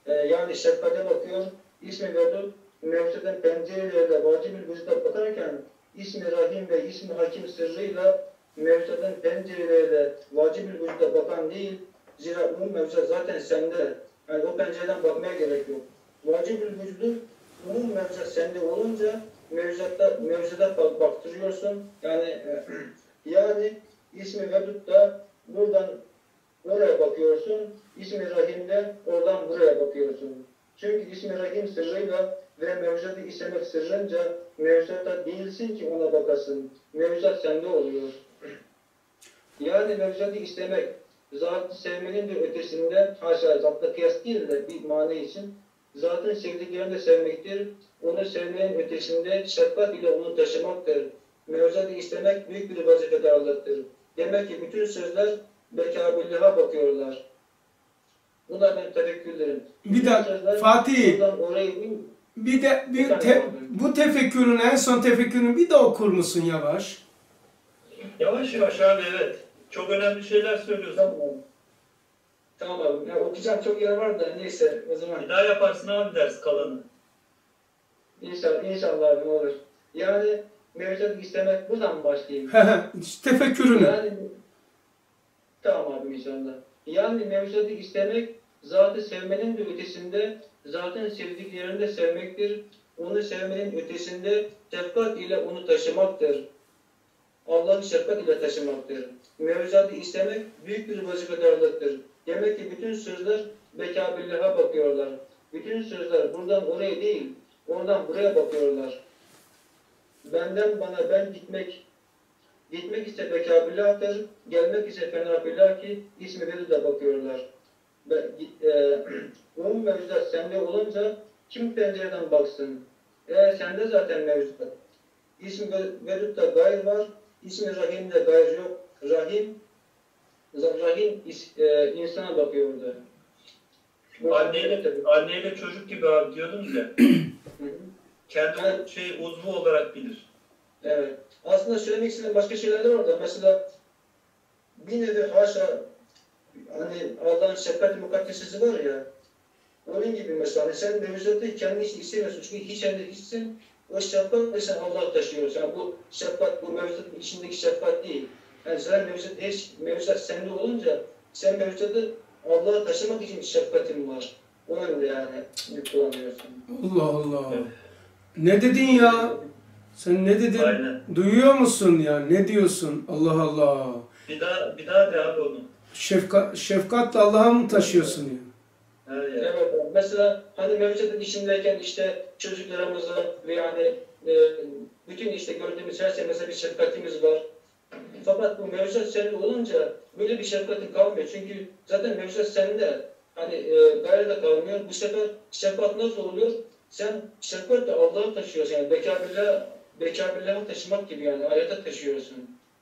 e, yani şefkate bakıyor. İsmi Vedud mevcutun pencereleriyle vacib bir vücuda bakarken İsmi Rahim ve İsmi Hakim sırrıyla mevcutun pencereleriyle vacib bir vücuda bakan değil. Zira bunun mevcut zaten sende. Yani o pencereden bakmaya gerek yok. Vacib bir vücudu bunun mevcut sende olunca mevcuda, mevcuda baktırıyorsun. Yani yani ismi vedutta buradan oraya bakıyorsun. İsmi rahimde oradan buraya bakıyorsun. Çünkü ismi rahim sırrıyla ve mevcudu istemek sırrınca mevcuda değilsin ki ona bakasın. Mevcut sende oluyor. Yani mevcudu istemek zat sevmenin bir ötesinde haşa zatla kıyas değil de bir mane için zatın sevdiklerini de sevmektir. Onu sevmenin ötesinde şefkat ile onu taşımaktır. Mevcudu istemek büyük bir vazifedarlıktır. Demek ki bütün sözler bekâbillâha bakıyorlar. Bunlar benim tefekkürlerim. Bir de Fatih, bir de bir te, bu tefekkürün en son tefekkürünü bir de okur musun yavaş? Yavaş yavaş abi evet. Çok önemli şeyler söylüyorsun. Tamam. Tamam abi. Ya okuyacağım çok yer var da neyse o zaman. Bir daha yaparsın abi ders kalanı. İnşallah, inşallah abi olur. Yani mevcut istemek buradan başlayayım. Tefekkürünü. Yani, tamam abi inşallah. Yani mevcut istemek zatı sevmenin de ötesinde zaten sevdiklerini de sevmektir. Onu sevmenin ötesinde şefkat ile onu taşımaktır. Allah'ı şefkat ile taşımaktır. Mevcut istemek büyük bir vazifedarlıktır. Demek ki bütün sözler bekâbillâha bakıyorlar. Bütün sözler buradan oraya değil, oradan buraya bakıyorlar. Benden bana ben gitmek, gitmek ise bekâbillâhtır, gelmek ise fenâbillâh ki ismi veluda bakıyorlar. Be, e, umum mevcudat sende olunca kim pencereden baksın? Eğer sende zaten mevcudat. İsmi veludda gayr var, ismi rahimde gayr yok. Rahim, Rahim e, insana bakıyordu. Anneyle, anneyle çocuk gibi abi diyordunuz ya. Kendi yani, şey uzvu olarak bilir. Evet. Aslında söylemek istediğim başka şeyler de var da mesela bir nevi haşa hani Allah'ın şefkat-i mukaddesesi var ya onun gibi mesela sen mevzuatı kendi hiç istemiyorsun çünkü hiç kendi hissin o şefkat sen Allah'a taşıyorsun. Yani bu şefkat bu mevzuatın içindeki şefkat değil. Yani sen mevcut, eş, mevcut sende olunca sen mevcudu Allah'a taşımak için şefkatin var. O öyle yani. Allah Allah. Evet. Ne dedin ya? Sen ne dedin? Aynen. Duyuyor musun ya? Ne diyorsun? Allah Allah. Bir daha, bir daha de abi onu. Şefka, şefkatle Allah'a mı taşıyorsun ya? Evet. Mesela hani mevcut işimdeyken işte çocuklarımızı ve yani e, bütün işte gördüğümüz her şey mesela bir şefkatimiz var. Fakat bu mevcut senin olunca böyle bir şefkatin kalmıyor. Çünkü zaten mevcut sende hani e, gayrı da kalmıyor. Bu sefer şefkat nasıl oluyor? Sen şefkat de Allah'a taşıyorsun. Yani bekâbirliğe, bekâbirliğe taşımak gibi yani hayata taşıyorsun.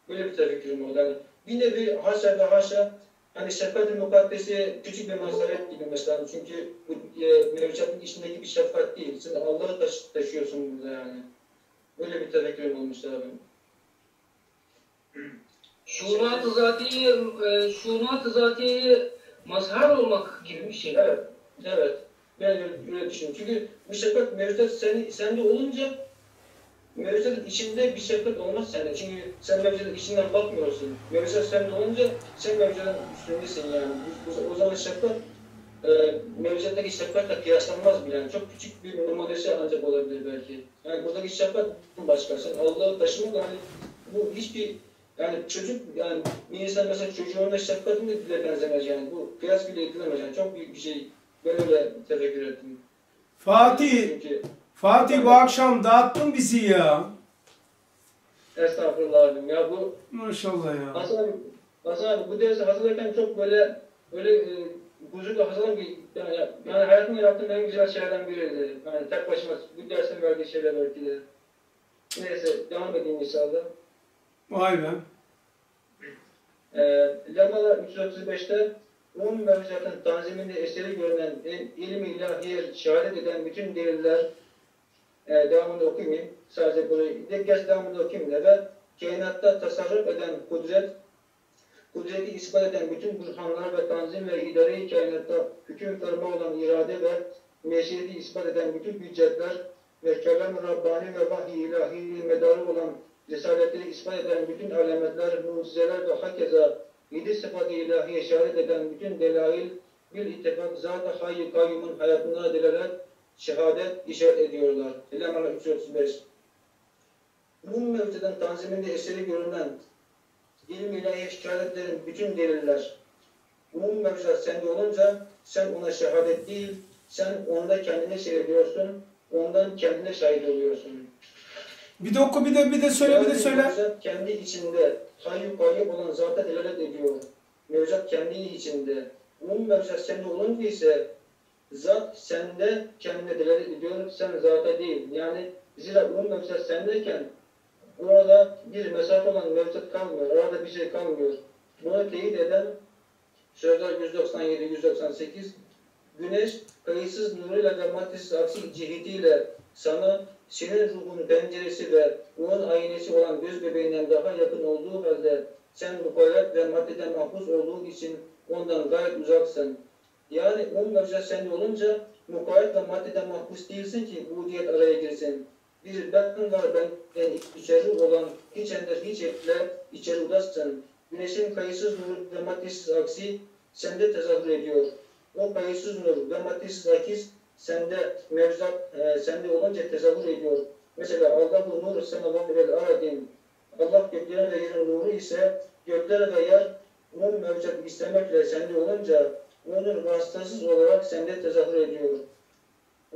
Böyle bir tefekkürüm oldu. Yani yine bir haşa ve haşa hani şefkat-i mukaddesi küçük bir mazaret gibi mesela. Çünkü bu e, mevcutun içindeki bir şefkat değil. Sen Allah'a taş, taşıyorsun burada yani. Böyle bir tefekkürüm olmuştu abi. Şuunat-ı zatiye, şuunat-ı zatiye mazhar olmak gibi bir şey. Evet, evet. Ben öyle düşünüyorum. Çünkü bu şefkat mevcut seni, sende olunca mevcutun içinde bir şefkat olmaz sende. Çünkü sen mevcutun içinden bakmıyorsun. Mevcut sende olunca sen mevcutun üstündesin yani. O, o zaman şefkat e, mevcuttaki şefkatle kıyaslanmaz bile. Yani çok küçük bir modesi ancak olabilir belki. Yani buradaki şefkat başka. Sen Allah'ı taşımak hani bu hiçbir yani çocuk yani bir insan mesela çocuğun da şefkatini bile benzemez yani. Bu kıyas bile edilemez yani. Çok büyük bir şey. Ben öyle tefekkür ettim. Fatih, çünkü, Fatih yani, bu akşam dağıttın bizi ya. Estağfurullah abim ya bu. Maşallah ya. Hasan, Hasan abi bu dersi hazırlarken çok böyle öyle e, huzurla hazırladım ki yani, yani hayatımda yaptığım en güzel şeylerden biriydi. Yani tek başıma bu dersin verdiği şeyler belki de. Neyse devam edeyim inşallah. Vay be. E, Lemalar üç yüz otuz beş'te on mevzuatın tanziminde eseri görünen ilim-i ilahiye şehadet eden bütün deliller e, devamında okuyayım. Sadece burayı de geç devamında okuyayım da ve kainatta tasarruf eden kudret, kudreti ispat eden bütün burhanlar ve tanzim ve idare-i kainatta hüküm ferma olan irade ve meşiyeti ispat eden bütün hüccetler ve kelam-ı Rabbani ve vahiy-i ilahiye medarı olan risaletleri ispat eden bütün alametler, mucizeler ve hakeza yedi sıfat-ı ilahiye şehadet eden bütün delail, bir ittifak zat-ı hayy-i kayyumun hayatına delalet, şehadet işaret ediyorlar. Lemalar üç yüz otuz beş. Bunun mevcuden tanziminde eseri görünen ilim-i ilahiye şehadetlerin bütün deliller. Bunun mevcudat sende olunca sen ona şehadet değil, sen onda kendine seyrediyorsun, ondan kendine şahit oluyorsun. Bir de oku, bir de, bir de söyle, bir de söyle. Mevcut kendi içinde, hayy-i kayyum olan zaten delalet ediyor. Mevcut kendi içinde. Onun mevcut sende olunca ise, zat sende kendine delalet ediyor, sen zata değil. Yani zira onun mevcut sendeyken, orada bir mesafe olan mevcut kalmıyor, orada bir şey kalmıyor. Bunu teyit eden, Sözler yüz doksan yedi yüz doksan sekiz, güneş kayıtsız nuruyla ve maddesiz aksi cihetiyle sana, senin ruhun penceresi ve onun aynesi olan göz bebeğinden daha yakın olduğu halde sen mukayyet ve maddeden mahpus olduğun için ondan gayet uzaksın. Yani onun mevcut sende olunca mukayyet ve maddeden mahpus değilsin ki ubudiyet araya girsin. Bir ben var ben yani içeri olan hiç ender hiç etle içeri ulaşsın. Güneşin kayıtsız nur ve maddesiz aksi sende tezahür ediyor. O kayıtsız nur ve maddesiz aksi sende mevzat, e, sende olunca tezahür ediyor. Mesela Allah'ın nuru semavatı vel aradin. Allah göklerin ve yerin nuru ise gökler ve yer onun mevzat istemekle sende olunca onun vasıtasız olarak sende tezahür ediyor.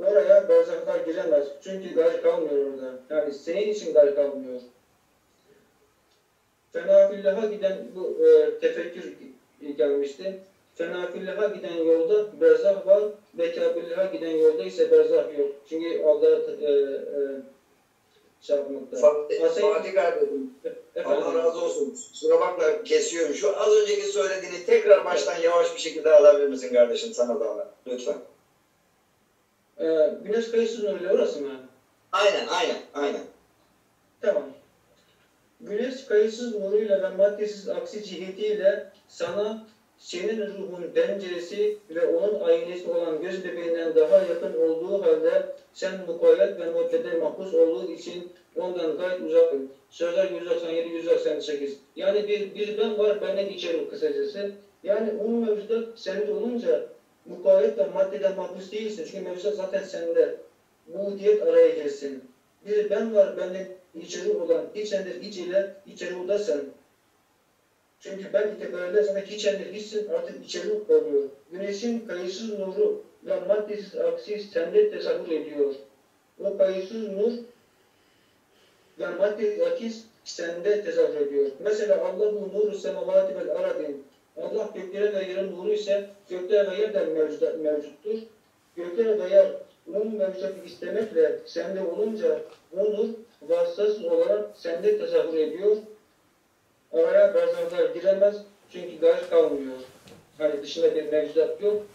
Oraya barzaklar giremez. Çünkü gayr kalmıyor orada. Yani senin için gayr kalmıyor. Fenafillaha giden bu e, tefekkür gelmişti. Fenafillaha giden yolda berzah var, bekâbillaha giden yolda ise berzah yok. Çünkü Allah'a e, e, şey yapmakta. Fatih, Fatih abi, Allah razı olsun. Kusura bakma kesiyorum. Şu az önceki söylediğini tekrar baştan yavaş bir şekilde alabilir misin kardeşim? Sana da Allah. Lütfen. Ee, güneş kayıtsız öyle orası mı? Aynen, aynen, aynen. Tamam. Güneş kayıtsız nuruyla ve maddesiz aksi cihetiyle sana senin ruhun penceresi ve onun aynesi olan göz bebeğinden daha yakın olduğu halde sen mukayyet ve muddete mahpus olduğu için ondan gayet uzak. Sözler yüz doksan yedi yüz doksan sekiz. Yani bir, bir ben var benden içeri kısacası. Yani onun mevzuda sende olunca mukayyet ve maddeden mahpus değilsin. Çünkü mevzuda zaten sende. Bu diyet araya girsin. Bir ben var benden içeri olan içendir iç ile içeri odasın. Çünkü ben tekrarlasmak içenler hissin artık içerik oluyor. Güneşin kayıtsız nuru ve maddesiz aksiz sende tesahür ediyor. O kayıtsız nur ve maddesiz aksiz sende tesahür ediyor. Mesela Allah'ın nuru semavati vel aradin. Allah göklere ve yerin nuru ise gökler ve yerden mevcuttur. Gökler ve yer onun mevcutu istemekle sende olunca o nur vasıtasız olarak sende tesahür ediyor. Oraya bazılar giremez çünkü garip kalmıyor. Hani dışında bir mevcudat yok.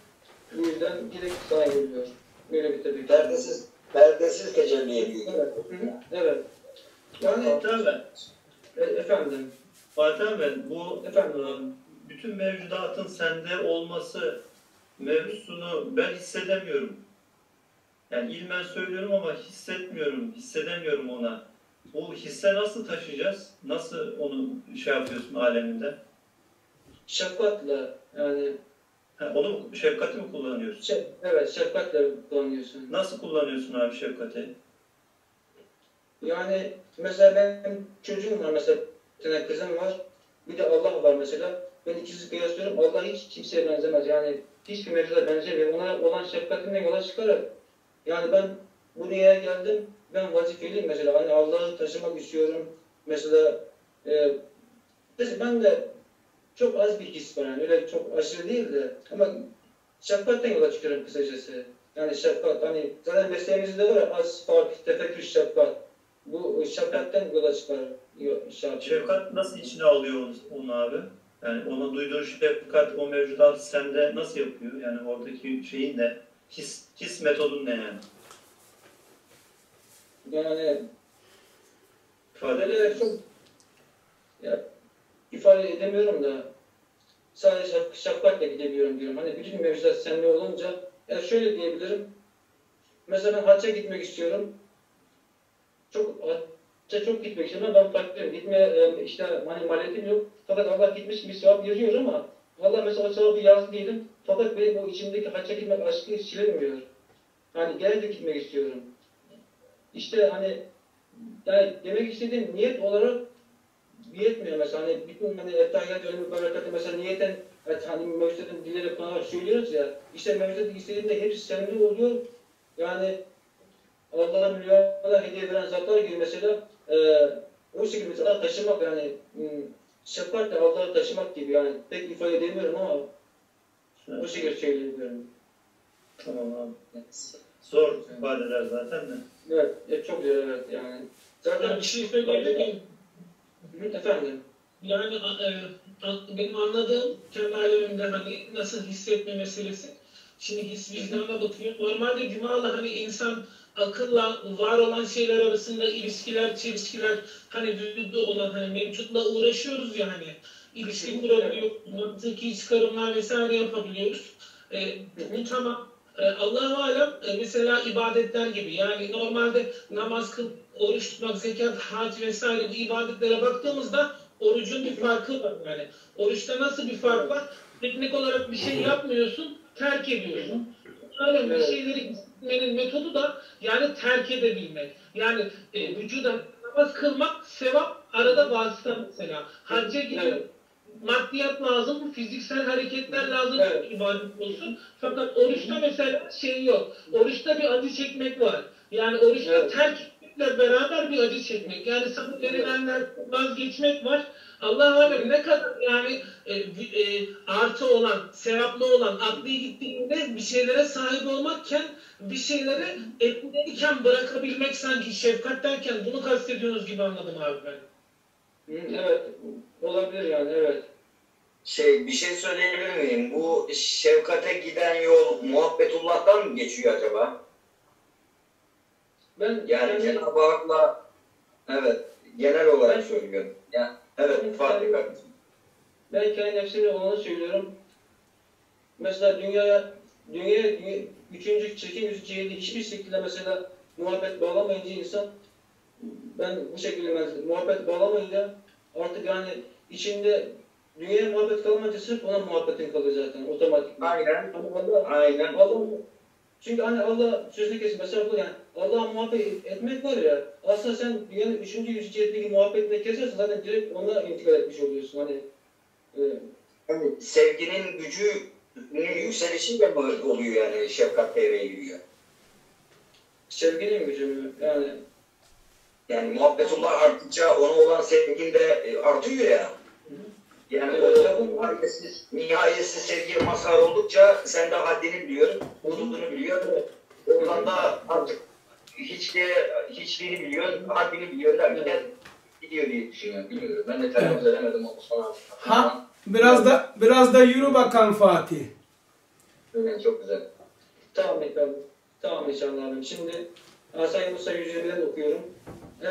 Bu yüzden direkt sana geliyor. Böyle bir tabi. Perdesiz, perdesiz tecelli ediyor. Evet. Evet. Yani Fatih ben, e, efendim. Fatih ben, bu efendim, bütün mevcudatın sende olması mevzusunu ben hissedemiyorum. Yani ilmen söylüyorum ama hissetmiyorum, hissedemiyorum ona. Bu hisse nasıl taşıyacağız? Nasıl onu şey yapıyorsun aleminde? Şefkatla yani. Ha, onu şefkati mi kullanıyorsun? Şef, evet, şefkatle kullanıyorsun. Nasıl kullanıyorsun abi şefkati? Yani mesela benim çocuğum var, mesela bir tane kızım var, bir de Allah var mesela. Ben ikisini kıyaslıyorum, Allah hiç kimseye benzemez. Yani hiçbir mevcuda benzemiyor. Ona olan şefkatimle yola çıkarak. Yani ben bu dünyaya geldim, ben vazifeliyim mesela. Hani Allah'ı taşımak istiyorum. Mesela, e, mesela ben de çok az bir his var yani. Öyle çok aşırı değil de. Ama şefkatten yola çıkıyorum kısacası. Yani şefkat, hani zaten mesleğimizde var ya, az fark, tefekkür, şefkat. Bu şefkatten yola çıkar. Şefkat, şefkat nasıl içine alıyor onu abi? Yani ona duyduğun şefkat, o mevcudat sende nasıl yapıyor? Yani oradaki şeyin de, his, his metodun ne yani? Yani ifadeler çok ya, ifade edemiyorum da sadece şak, şakmakla gidebiliyorum diyorum. Hani bütün mevzular seninle olunca ya şöyle diyebilirim. Mesela ben hacca gitmek istiyorum. Çok hacca çok gitmek istiyorum ama ben farklıyım. Gitmeye işte hani maliyetim yok. Fakat Allah gitmiş bir sevap yazıyor ama Allah mesela o sevabı yazdı değilim. Fakat benim o içimdeki hacca gitmek aşkı silinmiyor. Hani gene de gitmek istiyorum. İşte hani yani demek istediğim niyet olarak yetmiyor mesela. Hani bütün hani ettahiyat ölümü barakatı mesela niyeten hani mevcutun dilere konarak söylüyoruz ya. İşte mevcut istediğinde hepsi sende oluyor. Yani Allah'a milyonlara hediye veren zatlar gibi mesela e, o şekilde mesela taşımak yani şefkatle Allah'ı taşımak gibi yani pek ifade edemiyorum ama o şekilde söyleyebilirim. Tamam abi. Evet. Zor ifadeler zaten de. Evet, ya çok güzel evet yani. Zaten yani bir şey söyleyebilir miyim? Efendim? Yani e, benim anladığım temellerimde hani nasıl hissetme meselesi. Şimdi his vicdanına bakıyor. Normalde günahla hani insan akılla var olan şeyler arasında ilişkiler, çelişkiler hani vücudda olan hani mevcutla uğraşıyoruz ya hani. İlişki kurabiliyor, mantıki çıkarımlar vesaire yapabiliyoruz. E, bu tamam. Allah-u alem mesela ibadetler gibi yani normalde namaz kıl, oruç tutmak, zekat, hac vesaire bu ibadetlere baktığımızda orucun bir farkı var yani. Oruçta nasıl bir fark var? Teknik olarak bir şey yapmıyorsun, terk ediyorsun. Öyle bir şeyleri gitmenin metodu da yani terk edebilmek. Yani e, vücuda namaz kılmak sevap arada vasıta mesela. Hacca gidiyor. Maddiyat lazım, fiziksel hareketler lazım, evet. İbadet olsun. Fakat oruçta mesela şey yok. Oruçta bir acı çekmek var. Yani oruçta evet. Terk etmekle beraber bir acı çekmek. Yani sapık verilenler vazgeçmek var. Allah alem ne kadar yani e, e, artı olan, sevaplı olan, aklı gittiğinde bir şeylere sahip olmakken, bir şeylere etmeyken bırakabilmek sanki şefkat derken bunu kastediyorsunuz gibi anladım abi ben. Evet, olabilir yani, evet. Şey, bir şey söyleyebilir miyim? Bu şefkate giden yol muhabbetullah'tan mı geçiyor acaba? Ben yani ben... Cenab-ı Hak'la, evet, genel olarak ben... söylüyorum. Yani, evet, Fatih kardeşim. Ben kendi nefsimle olanı söylüyorum. Mesela dünyaya, dünyaya, dünyaya üçüncü çekim yüzü çevirdiği hiçbir şekilde mesela muhabbet bağlamayınca insan, ben bu şekilde ben muhabbet bağlamayınca artık yani içinde dünyaya muhabbet kalmayınca sırf ona muhabbetin kalıyor zaten otomatik. Aynen. Hani Allah, aynen. Allah, çünkü hani Allah sözünü kesin mesela yani Allah'a muhabbet etmek var ya aslında sen dünyanın üçüncü yüzyıldaki muhabbetine kesersen zaten direkt ona intikal etmiş oluyorsun. Hani Yani sevginin gücünün yükselişiyle oluyor yani şefkat devreye giriyor. Sevginin gücü yani. Yani muhabbetullah arttıkça ona olan sevgin de artıyor ya. Hı hı. Yani o nihayetsiz, nihayetsiz sevgi mazhar oldukça sen de haddini biliyorsun, hududunu biliyorsun. Ondan da artık hiçliğe, hiçliğini biliyorsun, haddini biliyorsun derken gidiyor diye düşünüyorum. Bilmiyorum. Ben de tercih edemedim onu sana. Ha, biraz da biraz da yürü bakalım Fatih. Evet, çok güzel. Tamam efendim. Tamam inşallah. Şimdi Asa-i Musa yüz yirmiden okuyorum.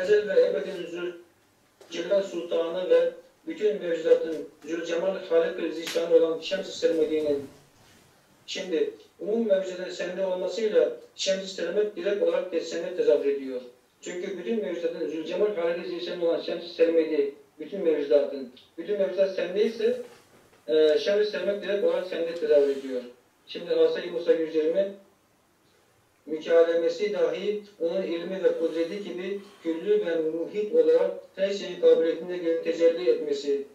Ezel ve ebedin Zülcelal Sultanı ve bütün mevcudatın Zülcemal Halik-i Zişanı olan Şems-i Sermedi'nin şimdi umum mevcudatın sende olmasıyla Şems-i Sermed direkt olarak desenine tezahür ediyor. Çünkü bütün mevcudatın Zülcemal Halik-i Zişanı olan Şems-i Sermedi bütün mevcudatın bütün mevcudat sendeyse e, Şems-i Sermed direkt olarak sende tezahür ediyor. Şimdi Asa-i Musa yüz yirmi mükalemesi dahi onun ilmi ve kudreti gibi küllü ve muhit olarak her şeyi kabiliyetinde göre tecelli etmesi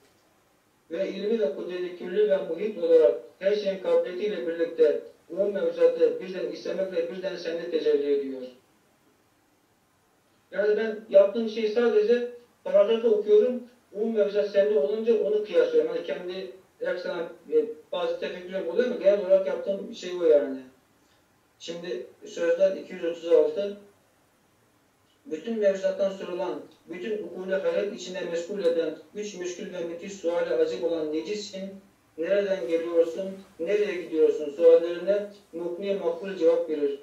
ve ilmi ve kudreti küllü ve muhit olarak her şeyin kabiliyetiyle birlikte umum mevzuatı birden istemekle birden sende tecelli ediyor. Yani ben yaptığım şeyi sadece paragrafı okuyorum, umum mevzuat sende olunca onu kıyaslıyorum. Yani kendi eksana bazı tefekkürler oluyor ama genel olarak yaptığım şey o yani. Şimdi sözler iki yüz otuz altı bütün mevzuattan sorulan, bütün ukule hayret içinde meşgul eden, üç müşkül ve müthiş suale acip olan necissin, nereden geliyorsun, nereye gidiyorsun suallerine mukni makbul cevap verir.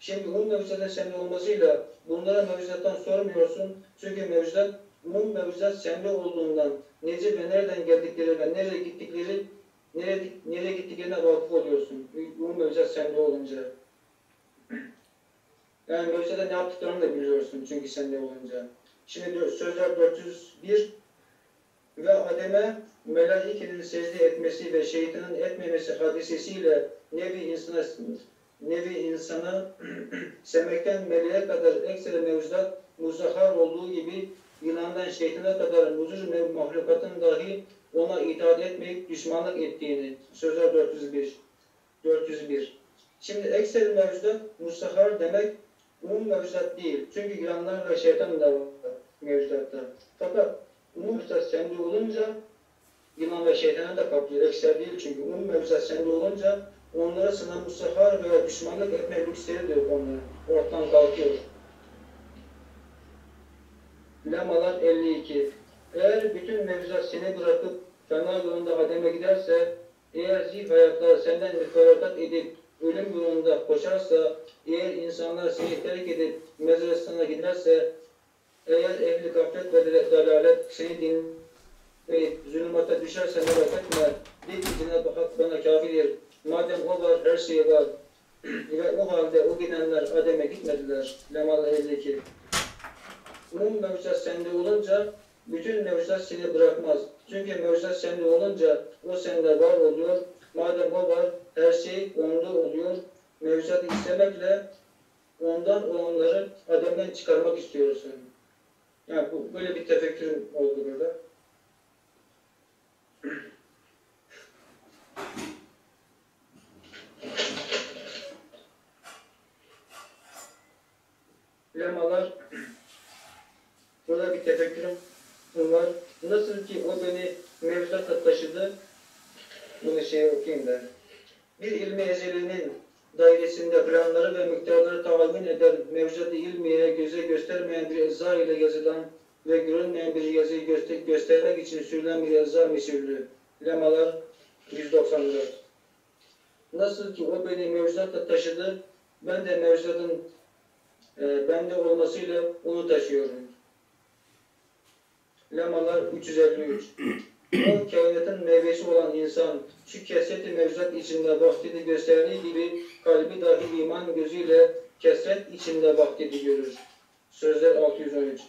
Şimdi umum mevzuatın sende olmasıyla bunlara mevzuattan sormuyorsun çünkü mevzuat, umum mevzuat sende olduğundan neci ve nereden geldikleri ve nereye gittikleri Nereye, nereye gittiklerine vakıf oluyorsun. Umum mevzuat sende olunca. Yani mevzuatın ne yaptıklarını da biliyorsun çünkü sende olunca. Şimdi Sözler dört yüz bir ve Adem'e melaikenin secde etmesi ve şeytanın etmemesi hadisesiyle nevi insana nevi insana semekten meleğe kadar ekstra mevzuat muzahhar olduğu gibi yılandan şeytana kadar muzur mahlukatın dahi ona itaat etmeyip düşmanlık ettiğini Sözler dört yüz bir. Şimdi ekser mevzuda mustahar demek umum mevzuat değil. Çünkü yılanlar ve şeytan da var mevzuatta. Fakat umum mevzuat sende olunca yılan ve şeytanı da kaplıyor. Ekser değil çünkü umum mevzuat sende olunca onlara sana mustahar veya düşmanlık etme lüksleri de yok onlara. Ortadan kalkıyor. Lemalar elli iki. Eğer bütün mevzuat seni bırakıp fena yolunda Adem'e giderse, eğer zih hayatlar senden müferagat edip ölüm yolunda koşarsa, eğer insanlar seni terk edip mezarasına giderse, eğer ehli gaflet ve dalalet seni dinleyip zulümata düşerse merak etme, de ki Cenab-ı Hak bana kafidir. Madem o var, her şey var. Ve o halde o gidenler Adem'e gitmediler. Lemalar elli iki. Umum mevzuat sende olunca, bütün mevzuat seni bırakmaz. Çünkü mevzuat sende olunca o sende var oluyor. Madem o var, her şey onda oluyor. Mevzuatı istemekle ondan olanları Adem'den çıkarmak istiyorsun. Yani bu, böyle bir tefekkür oldu burada. Lemalar, burada bir tefekkürüm var. Nasıl ki o beni mevzuata taşıdı, bunu şeye okuyayım da. Bir ilmi ezelinin dairesinde planları ve miktarları tahammül eder, mevzuatı ilmiye göze göstermeyen bir eczar ile yazılan ve görünmeyen bir yazıyı göster göstermek için sürülen bir eczar misilli. Lemalar yüz doksan dört. Nasıl ki o beni mevzuata taşıdı, ben de mevzuatın e, bende olmasıyla onu taşıyorum. Lemalar üç yüz elli üç. O kainatın meyvesi olan insan, şu kesret-i mevzuat içinde vaktini gösterdiği gibi kalbi dahi iman gözüyle kesret içinde vaktini görür. Sözler altı yüz on üç.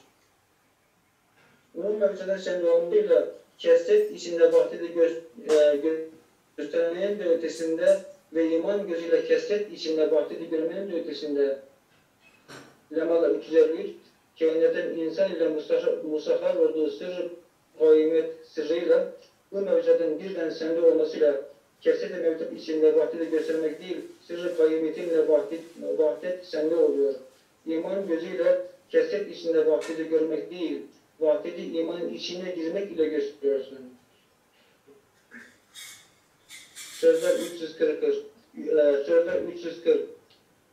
Umum mevzuatın sende olmasıyla kesret içinde vaktini gö e, gö göstermenin de ötesinde ve iman gözüyle kesret içinde vaktini görmenin de ötesinde. Lemalar üç yüz elli üç. Kainatın insan ile musahhar olduğu sırrı kaimet sırrıyla bu mevcudun birden sende olmasıyla kesret-i mevcut içinde vahdeti göstermek değil, sırrı kaymiyetinle vahdet, vahdet sende oluyor. İman gözüyle kesret içinde vahdeti görmek değil, vahdeti imanın içine girmek ile gösteriyorsun. Sözler üç yüz kırk. Sözler üç yüz kırk.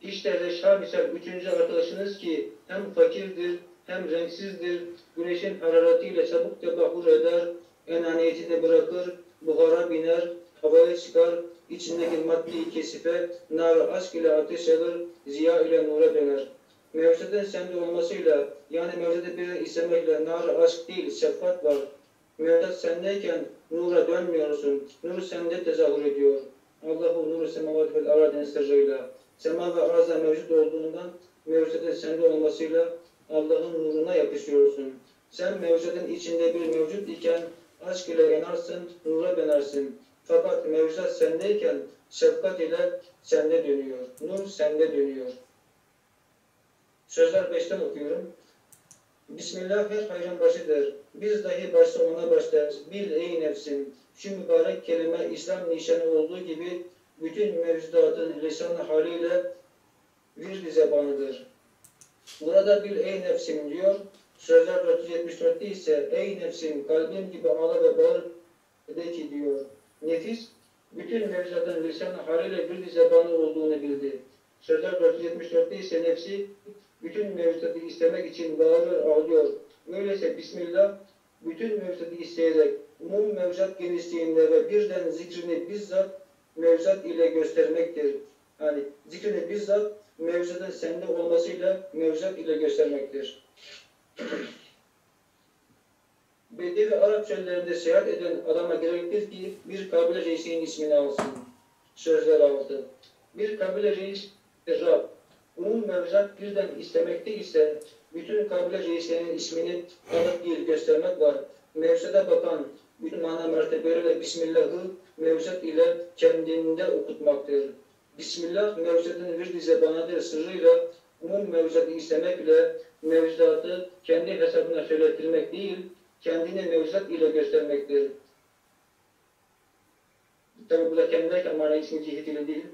İşte reşha misal üçüncü arkadaşınız ki hem fakirdir, hem renksizdir, güneşin hararetiyle çabuk tebahur eder, enaniyetini bırakır, buhara biner, havaya çıkar, içindeki maddi kesife, nar-ı aşk ile ateş alır, ziya ile nura döner. Mevcudun sende olmasıyla, yani mevcudu bir istemekle nar-ı aşk değil, şefkat var. Mevcut sendeyken nura dönmüyorsun, nur sende tezahür ediyor. Allah'u nuru semavat vel aradın sırrıyla. Sema ve arzda mevcut olduğundan, mevcudun sende olmasıyla Allah'ın nuruna yapışıyorsun. Sen mevcudun içinde bir mevcut iken, aşk ile yanarsın, nura dönersin. Fakat mevcut sendeyken, şefkat ile sende dönüyor. Nur sende dönüyor. Sözler beşten okuyorum. Bismillah her hayrın başıdır. Biz dahi başta ona başlarız. Bil ey nefsim. Şu mübarek kelime İslam nişanı olduğu gibi bütün mevcudatın lisan-ı haliyle vird-i zebanıdır. Burada bil ey nefsim diyor. Sözler dört yüz yetmiş dörtte ise ey nefsim kalbim gibi ağla ve bağır de ki diyor. Nefis bütün mevcudatın lisan-ı haliyle vird-i zebanı olduğunu bildi. Sözler dört yüz yetmiş dörtte ise nefsi bütün mevcudatı istemek için bağırır, ağlıyor. Öyleyse Bismillah bütün mevcudatı isteyerek umum mevcut genişliğinde ve birden zikrini bizzat mevcut ile göstermektir. Yani zikrini bizzat mevcudun sende olmasıyla mevcut ile göstermektir. Bedevi Arap çöllerinde seyahat eden adama gerektir ki bir kabile reisinin ismini alsın. Sözler altı. Bir kabile reis Rab. Umum mevzat birden istemekte ise bütün kabile reislerinin ismini alıp değil göstermek var. Mevzata bakan bütün mana mertebeleriyle Bismillah'ı mevzat ile kendinde okutmaktır. Bismillah mevzatın vird-i zebanıdır sırrıyla umum mevzatı istemekle mevzatı kendi hesabına söyletilmek değil, kendini mevzat ile göstermektir. Tabi bu da kendine mana ismi cihetiyle değil.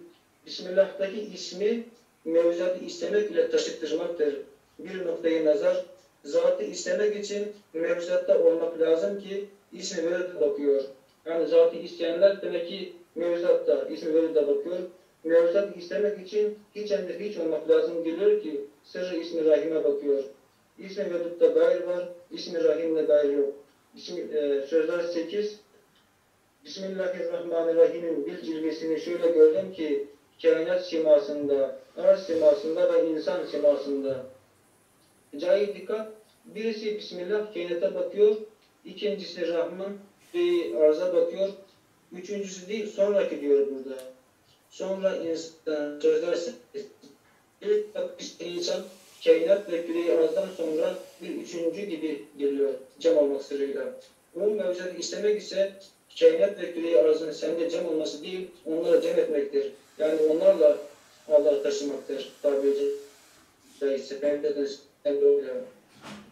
Bismillah'taki ismi mevzatı istemek ile taşıttırmaktır. Bir noktayı nazar, zatı istemek için mevzatta olmak lazım ki ismi verirde bakıyor. Yani zatı isteyenler demek ki mevzatta, ismi verirde bakıyor. Mevzatı istemek için hiç emri hiç olmak lazım geliyor ki sırrı ismi rahime bakıyor. İsmi verirde gayr var, ismi rahimde gayr yok. İsmi, e, sözler sekiz. Bismillahirrahmanirrahim'in bir cilvesini şöyle gördüm ki kainat simasında, arz simasında ve insan simasında. Cahil dikkat, birisi Bismillah kainata bakıyor, ikincisi Rahman ve arza bakıyor, üçüncüsü değil, sonraki diyor burada. Sonra insan, sözlerse, insan, kainat ve küre-i arzdan sonra bir üçüncü gibi geliyor, cem olmak sırrıyla. Onun mevzatı istemek ise, kainat ve küre-i arzın sende cem olması değil, onlara cem etmektir. Yani onlarla Allah'ı taşımaktır. Tabiri caizse mevcudun sende oluyor.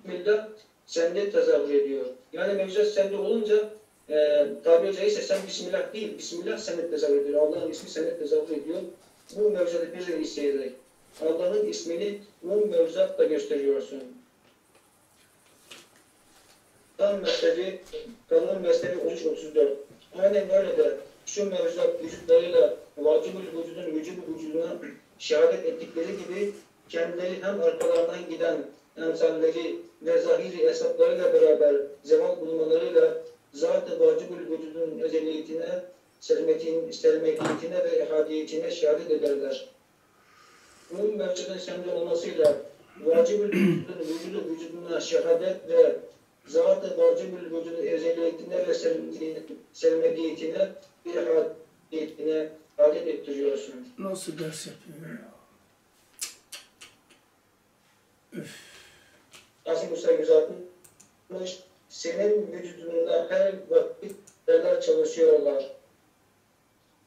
Bismillah sende tezahür ediyor. Yani mevcut sende olunca e, tabiri caizse sen Bismillah değil, Bismillah sende tezahür ediyor. Allah'ın ismi sende tezahür ediyor. Bu mevcudu birden isteyerek Allah'ın ismini bu mevcutla gösteriyorsun. Tanım Mestebi, Tanım Mestebi on üç otuz dört. Aynen böyle de şu mevcut vücutlarıyla vacib-ül vücudun vücub-ül vücuduna şehadet ettikleri gibi kendileri hem arkalarından giden emsalleri ve zahiri esaplarıyla beraber zeval bulmalarıyla zat-ı vacib-ül vücudun özelliğine, sermetiyetine ve ehadiyetine şehadet ederler. Bunun mevcudun sende olmasıyla vacib-ül vücudun vücudu vücuduna şehadet ve zat-ı vacib-ül vücudun özelliğine ve sermetiyetine ve ehadiyetine adet ettiriyorsun. Nasıl ders yapıyor ya? Öf. Asa-i Musa yüz altmış. Senin vücudunda her vakit derler çalışıyorlar.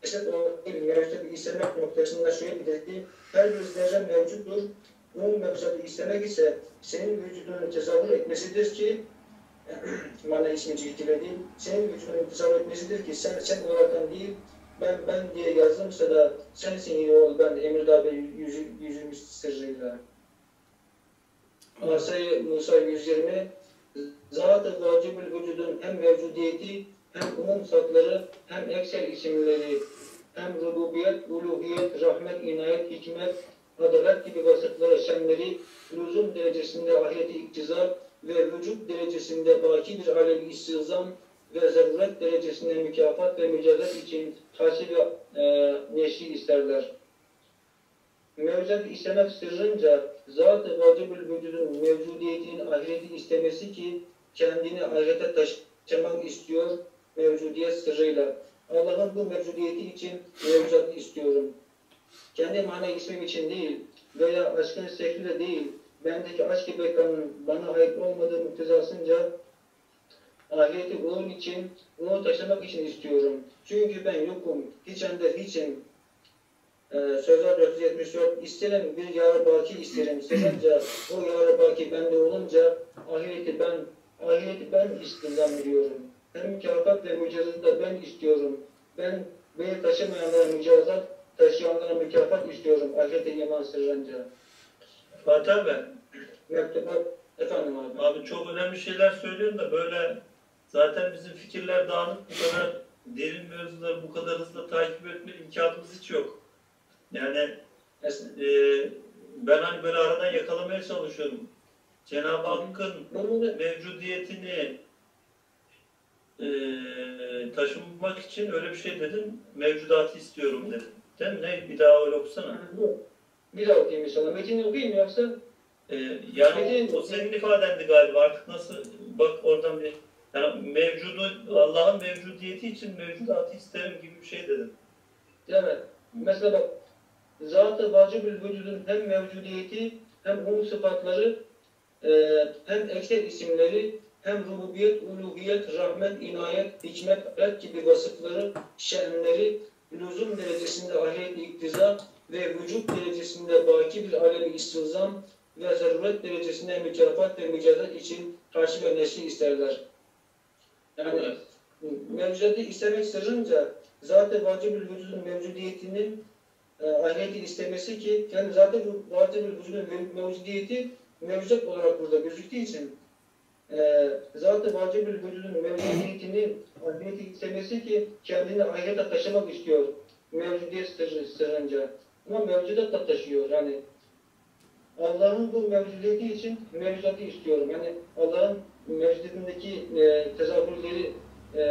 Esad olarak değil, mevcut istemek noktasında şöyle bir dedi. Her bir zerre mevcuttur. Bunun mevcudu istemek ise senin vücudunun tezahür etmesidir ki mana işini ciltilediği senin gücünü intizam etmesidir ki sen, sen olaraktan değil, ben ben diye yazdımsa da sensin yine ol, ben de Emirdağ Bey yüzü, yüzümüz sırrıyla. Asa-i Musa yüz yirmi, Zat-ı vacib-ül vücudun hem mevcudiyeti, hem umum zatları, hem ekser isimleri, hem rububiyet, uluhiyet, rahmet, inayet, hikmet, adalet gibi vasıfları, şemleri, lüzum derecesinde ahireti iktizar ve vücut derecesinde baki bir alemi istizam ve zaruret derecesinde mükafat ve mücadele için tahsil ve e, neşri isterler. Mevcut istemek sırrınca, zat-ı vacib-ül vücudun mevcudiyetinin ahireti istemesi ki, kendini ahirete taşımak istiyor mevcudiyet sırrıyla. Allah'ın bu mevcudiyeti için mevcut istiyorum. Kendi manevi ismim için değil veya aşkın şekliyle değil, bendeki aşk-ı bekanın bana ait olmadığı muktezasınca ahireti onun için, onu taşımak için istiyorum. Çünkü ben yokum, hiçende hiçim. Ee, Sözler dört yüz yetmiş dört, isterim bir yar-ı baki isterim. Senince o yar-ı baki bende olunca ahireti ben, ahireti ben istiyorum diyorum. Hem mükafat ve mücazatı da ben istiyorum. Ben beni taşımayanlara mücazat, taşıyanlara mükafat istiyorum. Ahirete iman sırrınca. Fatih abi. Mektubat. Efendim abi. Abi çok önemli şeyler söylüyorsun da böyle zaten bizim fikirler dağınık, bu kadar derin mevzuları bu kadar hızlı takip etme imkanımız hiç yok. Yani e, ben hani böyle aradan yakalamaya çalışıyorum. Cenab-ı Hakk'ın mevcudiyetini e, taşımak için öyle bir şey dedim, mevcudatı istiyorum dedim. Değil mi? Ne? Bir daha öyle okusana. Bir daha okuyayım inşallah. Metin okuyayım mı yoksa? E, yani Metin, o senin ifadendi galiba. Artık nasıl? Bak oradan bir... Yani mevcudu, Allah'ın mevcudiyeti için mevcudatı isterim gibi bir şey dedim. Evet. Mesela bak, zat-ı vacib-ül vücudun hem mevcudiyeti, hem onun sıfatları, e, hem ekser isimleri, hem rububiyet, uluhiyet, rahmet, inayet, hikmet, red gibi vasıfları, şenleri, lüzum derecesinde ahiret-i iktiza ve vücut derecesinde baki bir alem-i istizam ve zaruret derecesinde mükafat ve mücadele için karşı ve neşri isterler. Yani mevcudatı istemek sırrınca, zaten vacib-ül vücudun mevcudiyetinin e, ahireti istemesi ki, yani zaten vacib-ül vücudun mevcudiyeti mevcut olarak burada gözüktüğü için e, zaten vacib-ül vücudun mevcudiyetinin ahireti istemesi ki, kendini ahirete taşımak istiyor mevcudiyet sırrınca. Ama mevcudat da taşıyor. Yani Allah'ın bu mevcudiyeti için mevcudatı istiyorum. Yani Allah'ın mevcudiyetindeki e, tezahürleri e,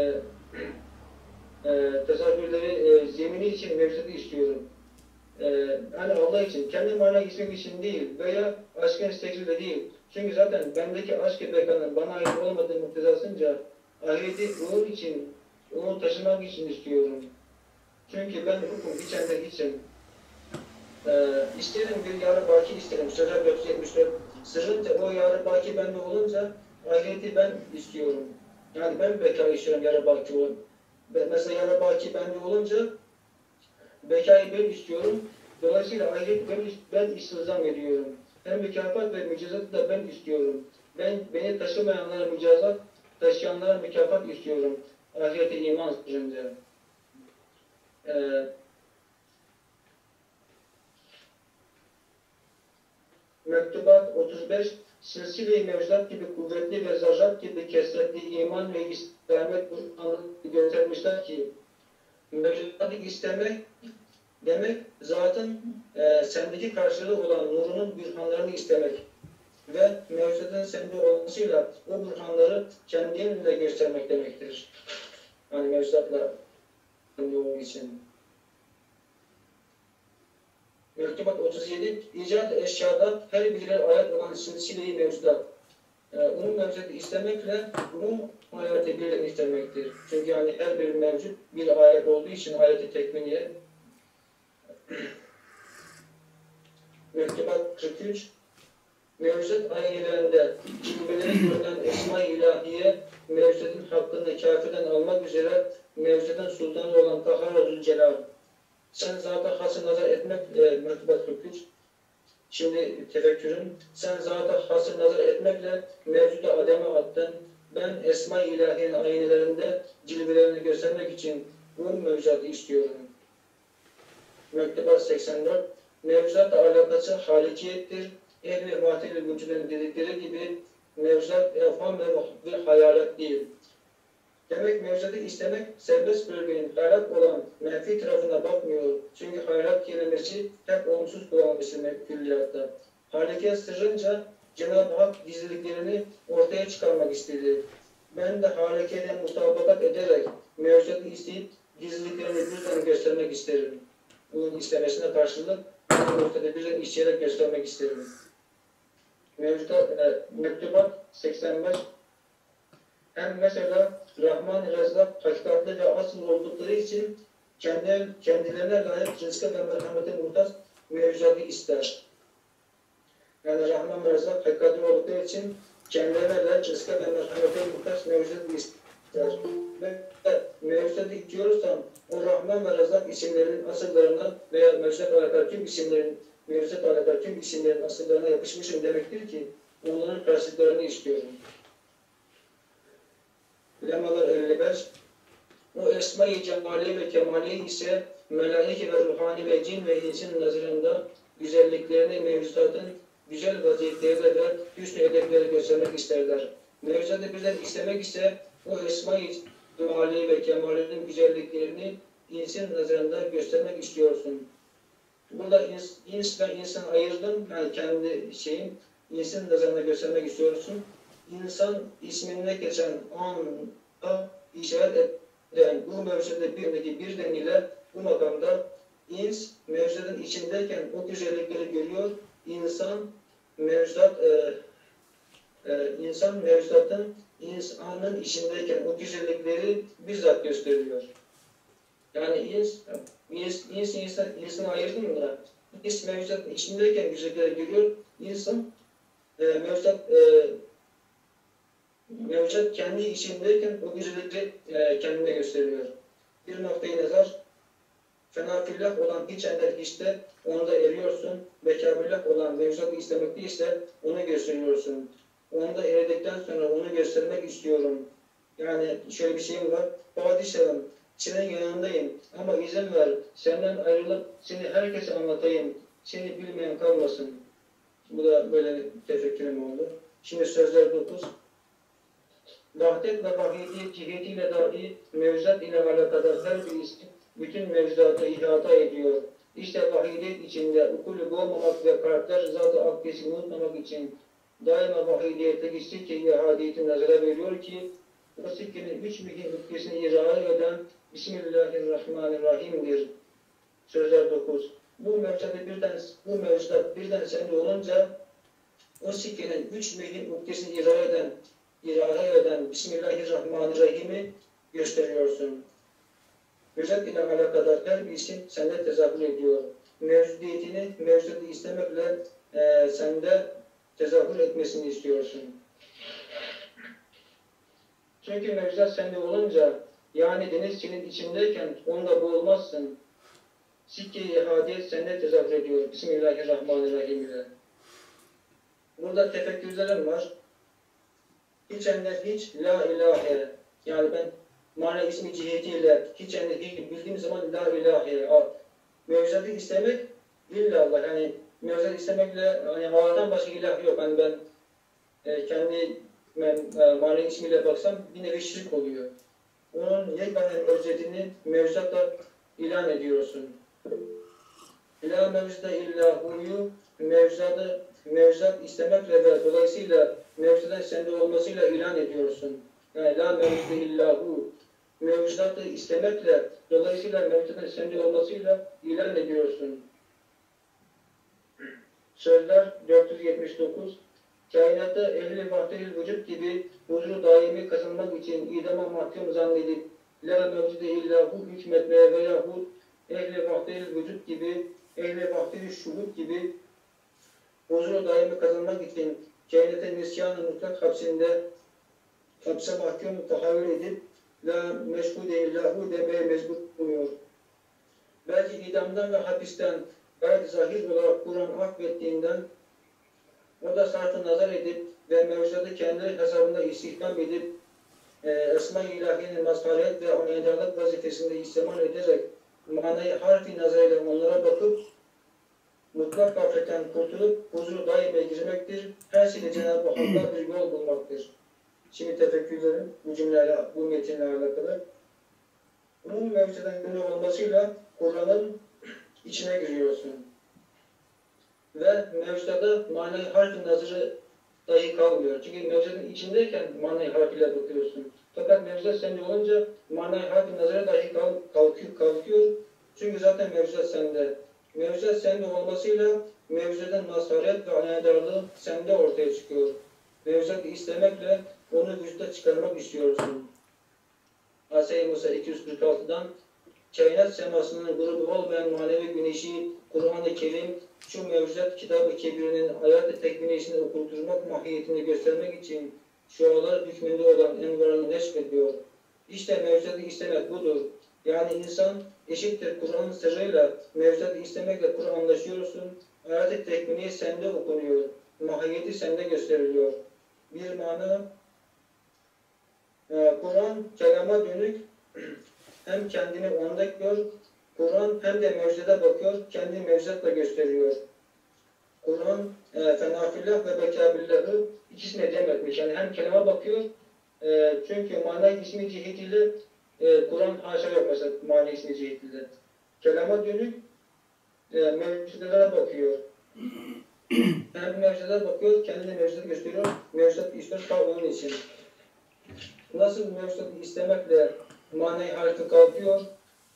E, tasavvürleri e, zemini için mevcudu istiyorum. E, yani Allah için, kendi mana ismim için değil veya aşkın istekliyle değil. Çünkü zaten bendeki aşk-ı bekanın bana ait olmadığı muktezasınca ahireti onun için, onu taşımak için istiyorum. Çünkü ben hukum içende için. E, isterim bir yar-ı baki isterim. Sözler dört yüz yetmiş dört. Sırrınca o yar-ı baki bende olunca ahireti ben istiyorum. Yani ben beka istiyorum yar-ı baki olun. Mesela yara baki bende olunca bekayı ben istiyorum. Dolayısıyla ahiret ben, ben istizam ediyorum. Hem mükafat ve mücazatı da ben istiyorum. Ben beni taşımayanlara mücazat, taşıyanlara mükafat istiyorum. Ahirete iman sırrınca. Ee, Mektubat otuz beş, silsile-i mevcudat gibi kuvvetli ve zarrat gibi kesretli iman ve istemek Kur'an'ı göstermişler ki mevcudatı istemek demek zaten e, sendeki karşılığı olan nurunun bürhanlarını istemek ve mevcudatın sende olmasıyla o bürhanları kendi elinde göstermek demektir. Yani mevcudatla olduğu için. Mektubat otuz yedi, icat eşyada her birer ayet olan silsile-i mevcudat. Yani onun mevcudatı istemekle bunun ayeti bir istemektir. Çünkü yani her bir mevcut bir ayet olduğu için ayeti tekminiye. Mektubat kırk üç, mevcut ayetlerinde kelimeleri görünen esma-i ilahiye mevcudun hakkında kafirden almak üzere mevcudun sultanı olan Kahar-ı Celal. Sen zata hası nazar etmek, e, mektubat kırk üç, şimdi tefekkürün, sen zata hası nazar etmekle mevcuda ademe attın, ben Esma-i İlahiye'nin aynelerinde cilvelerini göstermek için bu mevzuatı istiyorum. Mektubat seksen dört, mevzuatla alakası halikiyettir. Ehl-i vahdet-i vücudun dedikleri gibi mevzuat evham ve hayalet değil. Demek mevzuatı istemek serbest bölgenin hayalet olan menfi tarafına bakmıyor. Çünkü hayalet kelimesi hep olumsuz kullanmıştır külliyatta. Hareket sırrınca Cenab-ı Hak gizliliklerini ortaya çıkarmak istedi. Ben de harekete mutabakat ederek mevzuatı isteyip gizliliklerini birden göstermek isterim. Bunun istemesine karşılık bu noktada birden isteyerek göstermek isterim. Mevzuat, e, Mektubat seksen beş. Hem mesela Rahman-ı Rezzak hakikatli ve asıl oldukları için kendi, kendilerine layık rızka ve merhamete muhtaç mevzuatı ister. Yani Rahman ve Rezzak hakikatli oldukları için kendilerine layık rızka ve merhamete muhtaç mevzuatı ister. Ve mevzuatı diyorsan o Rahman ve Rezzak isimlerinin asıllarına veya mevzuat alakalı tüm isimlerin mevzuat alakalı tüm isimlerin asıllarına yapışmışım demektir ki onların karşılıklarını istiyorum. Lemalar elli beş. O Esma-i Cemali ve Kemali ise melaike ve ruhani ve cin ve insin nazarında güzelliklerini mevzuatın güzel vaziyetleriyle ve hüsnü edepleri göstermek isterler. Mevzuatı bizden istemek ise o Esma-i Cemali ve Kemali'nin güzelliklerini insin nazarında göstermek istiyorsun. Burada ins, ins ve insan ayırdım. Yani kendi şeyim insin nazarında göstermek istiyorsun. İnsan isminde geçen an'a işaret eden bu mevzuda birindeki birden ile bu makamda ins mevzuatın içindeyken o güzellikleri görüyor. İnsan mevzuat e, e, insan mevzuatın insanın içindeyken o güzellikleri bizzat gösteriyor. Yani ins ins ins insan insanı ayırdım mı? İns mevzuatın içindeyken güzellikleri görüyor. İnsan e, mevzuat e, mevcut kendi içindeyken o güzellikleri e, kendine gösteriyor. Bir noktayı nazar, fenafillah olan hiç ender işte onu da eriyorsun, bekâbillah olan mevcut istemekte ise onu gösteriyorsun. Onu da eridikten sonra onu göstermek istiyorum. Yani şöyle bir şeyim var, padişahım, senin yanındayım ama izin ver, senden ayrılıp seni herkese anlatayım, seni bilmeyen kalmasın. Bu da böyle tefekkürüm oldu. Şimdi sözler dokuz. Vahdet ve vahidiyet cihetiyle dahi mevzuat ile alakadar her bir isim bütün mevzuatı ihata ediyor. İşte vahidiyet içinde ukulu boğmamak ve karakter zat-ı akdesini unutmamak için daima vahidiyetteki sikkeyi hadiyeti nazara veriyor ki o sikkenin üç mühim hükkesini irade eden Bismillahirrahmanirrahim'dir. Sözler dokuz. Bu mevzuat birden, bu mevzuat birden sende olunca o sikkenin üç mühim hükkesini irade eden irade eden Bismillahirrahmanirrahim'i gösteriyorsun. Mevzuat ile alakadar her bir isim sende tezahür ediyor. Mevcudiyetini mevcudu istemekle e, sende tezahür etmesini istiyorsun. Çünkü mevzuat sende olunca yani deniz senin içindeyken onda boğulmazsın. Sikke-i hadiyet sende tezahür ediyor Bismillahirrahmanirrahim ile. Burada tefekkürlerim var. Hiç ender hiç la ilahe, yani ben mana ismi cihetiyle hiç ender hiç bildiğim zaman la ilahe mevzuatı istemek illallah, yani mevzuatı istemekle hani Allah'tan başka ilah yok, yani ben e, kendi ben, e, mana ismiyle baksam bir nevi şirk oluyor. Onun yegane özetini mevzuatla ilan ediyorsun. İla mevzuda illahuyu mevzuatı mevzuat istemekle ve dolayısıyla mevcudat sende olmasıyla ilan ediyorsun. Yani la mevcudu illahu. Mevcudatı istemekle dolayısıyla mevcudat sende olmasıyla ilan ediyorsun. Sözler dört yüz yetmiş dokuz. Kainatı ehli vahdet-i vücut gibi huzuru daimi kazanmak için idama mahkum zannedip la mevcudu illahu hükmetmeye veyahut ehli vahdet-i vücut gibi ehli vahdet-i şuhud gibi huzuru daimi kazanmak için Cehennete nisyan-ı mutlak hapsinde hapse mahkum tahavül edip la meşgude illahu demeye mecbur buluyor. Belki idamdan ve hapisten gayet zahir olarak Kur'an affettiğinden o da sarf-ı nazar edip ve mevzuatı kendi hesabında istihdam edip esma-i ilahinin mazhariyet ve onedarlık vazifesinde istemal ederek manayı harf-i nazarıyla onlara bakıp mutlak gafletten kurtulup huzur daime girmektir. Her şeyde Cenab-ı Hak'la bir yol bulmaktır. Şimdi tefekkürlerim bu cümleyle, bu metinle alakalı. Bunun mevzudan göre olmasıyla Kur'an'ın içine giriyorsun. Ve mevzuda manayı harf-i nazarı dahi kalmıyor. Çünkü mevzunun içindeyken manayı harfiyle bakıyorsun. Fakat mevzuda sende olunca manayı harfi nazara dahi kalkıyor, kalkıyor. Çünkü zaten mevzuda sende. Mevzuda sende olmasıyla mevzudan mazhariyet ve anadarlığı sende ortaya çıkıyor. Mevzuda istemekle onu vücuda çıkarmak istiyorsun. Asa-i Musa iki yüz kırk altı'dan kainat semasının grubu olmayan manevi güneşi Kur'an-ı Kerim şu mevzuat kitabı kebirinin hayat-ı tekvinesini okundurmak mahiyetini göstermek için şualar hükmünde olan envarını neşrediyor. İşte mevzuatı istemek budur. Yani insan eşittir Kur'an'ın sırrıyla mevzuatı istemekle Kur'anlaşıyorsun. Hayat-ı tekvini sende okunuyor. Mahiyeti sende gösteriliyor. Bir mana Kur'an kelama dönük hem kendini onda gör, Kur'an hem de mevzuda bakıyor, kendi mevzuatla gösteriyor. Kur'an e, fenafillah ve bekabillahı ikisine demekmiş. Yani hem kelama bakıyor, e, çünkü mana ismi cihetiyle e, Kur'an haşa yok mesela mana ismi cihetiyle. Kelama dönük e, mevzulara bakıyor. Hem mevzuda bakıyor, kendi mevzuatı gösteriyor. Mevzuat istiyor onun için. Nasıl mevzuatı istemekle manayı harfi kalkıyor.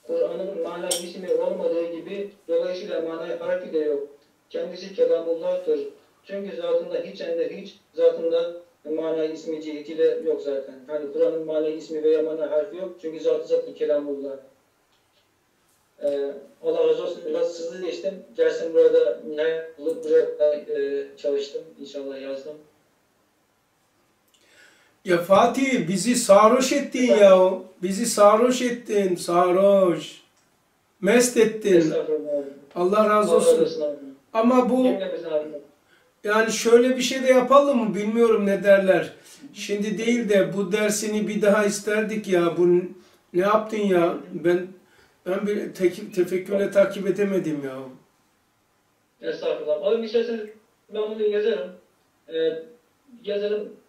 Kur'an'ın mana ismi olmadığı gibi dolayısıyla manayı harfi de yok. Kendisi kelamullah'tır. Çünkü zatında hiç ende hiç, zatında manayı ismi cihetiyle yok zaten. Yani Kur'an'ın manayı ismi veya mana harfi yok. Çünkü zatı zatı kelamullah. Ee, Allah razı olsun. Biraz hızlı geçtim. Gerçekten burada nihayet bulup burada e, çalıştım. İnşallah yazdım. Ya Fatih bizi sarhoş ettin ben, ya. Bizi sarhoş ettin. Sarhoş. Mest ettin. Allah razı olsun. Allah ama bu yani şöyle bir şey de yapalım mı? Bilmiyorum ne derler. Şimdi değil de bu dersini bir daha isterdik ya. Bu ne yaptın ya? Ben ben bir te tefekkürle takip edemedim ya. Estağfurullah. Abi isterseniz ben bunu yazarım. Ee, yazarım.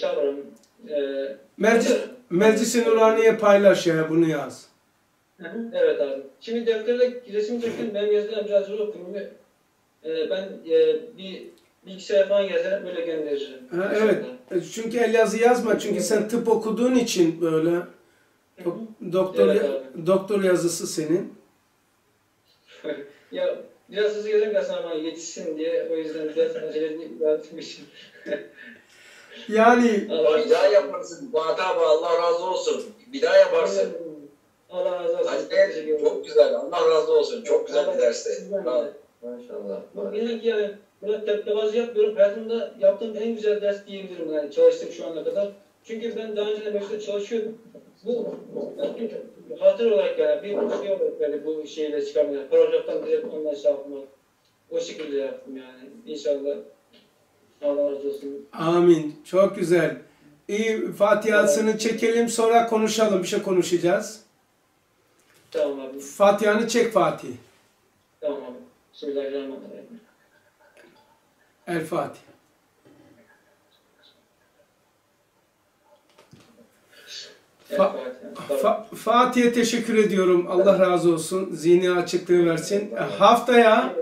Şavarım. Ee, Meclis, Meclis-i Nurani'ye paylaş ya bunu yaz. Evet abi. Şimdi defterle resim çekin. Benim yazılarım biraz zor okuyayım. Ee, ben e, bir bilgisayar falan yazarım böyle gönderirim. Ha, evet. Çünkü el yazı yazma. Çünkü sen tıp okuduğun için böyle. Doktor, evet, doktor yazısı senin. Ya biraz hızlı yazayım da sana yetişsin diye. O yüzden biraz acele edip yazmışım. Yani bir daha yaparsın. Bağda Allah razı olsun. Bir daha yaparsın. Allah razı olsun. Hadi, çok güzel. Allah razı olsun. Çok güzel bir derste. Maşallah. Bugün yani böyle tepkivazı yapıyorum. Hayatımda yaptığım en güzel ders diyebilirim yani çalıştım şu ana kadar. Çünkü ben daha önce de mevzuda çalışıyordum. Bu yani, hatır olarak yani bir şey olarak yani bu şeyle çıkarmıyorum. Paragraftan direkt ondan şey yapmak. O şekilde yaptım yani. İnşallah. Allah razı olsun. Amin. Çok güzel. İyi Fatiha'sını evet. Çekelim sonra konuşalım. Bir şey konuşacağız. Tamam abi. Fatiha'nı çek Fatih. Tamam abi. Bismillahirrahmanirrahim. El Fatih. Fa Fa Fatih'e teşekkür ediyorum. Allah razı olsun. Zihni açıklığı versin. Haftaya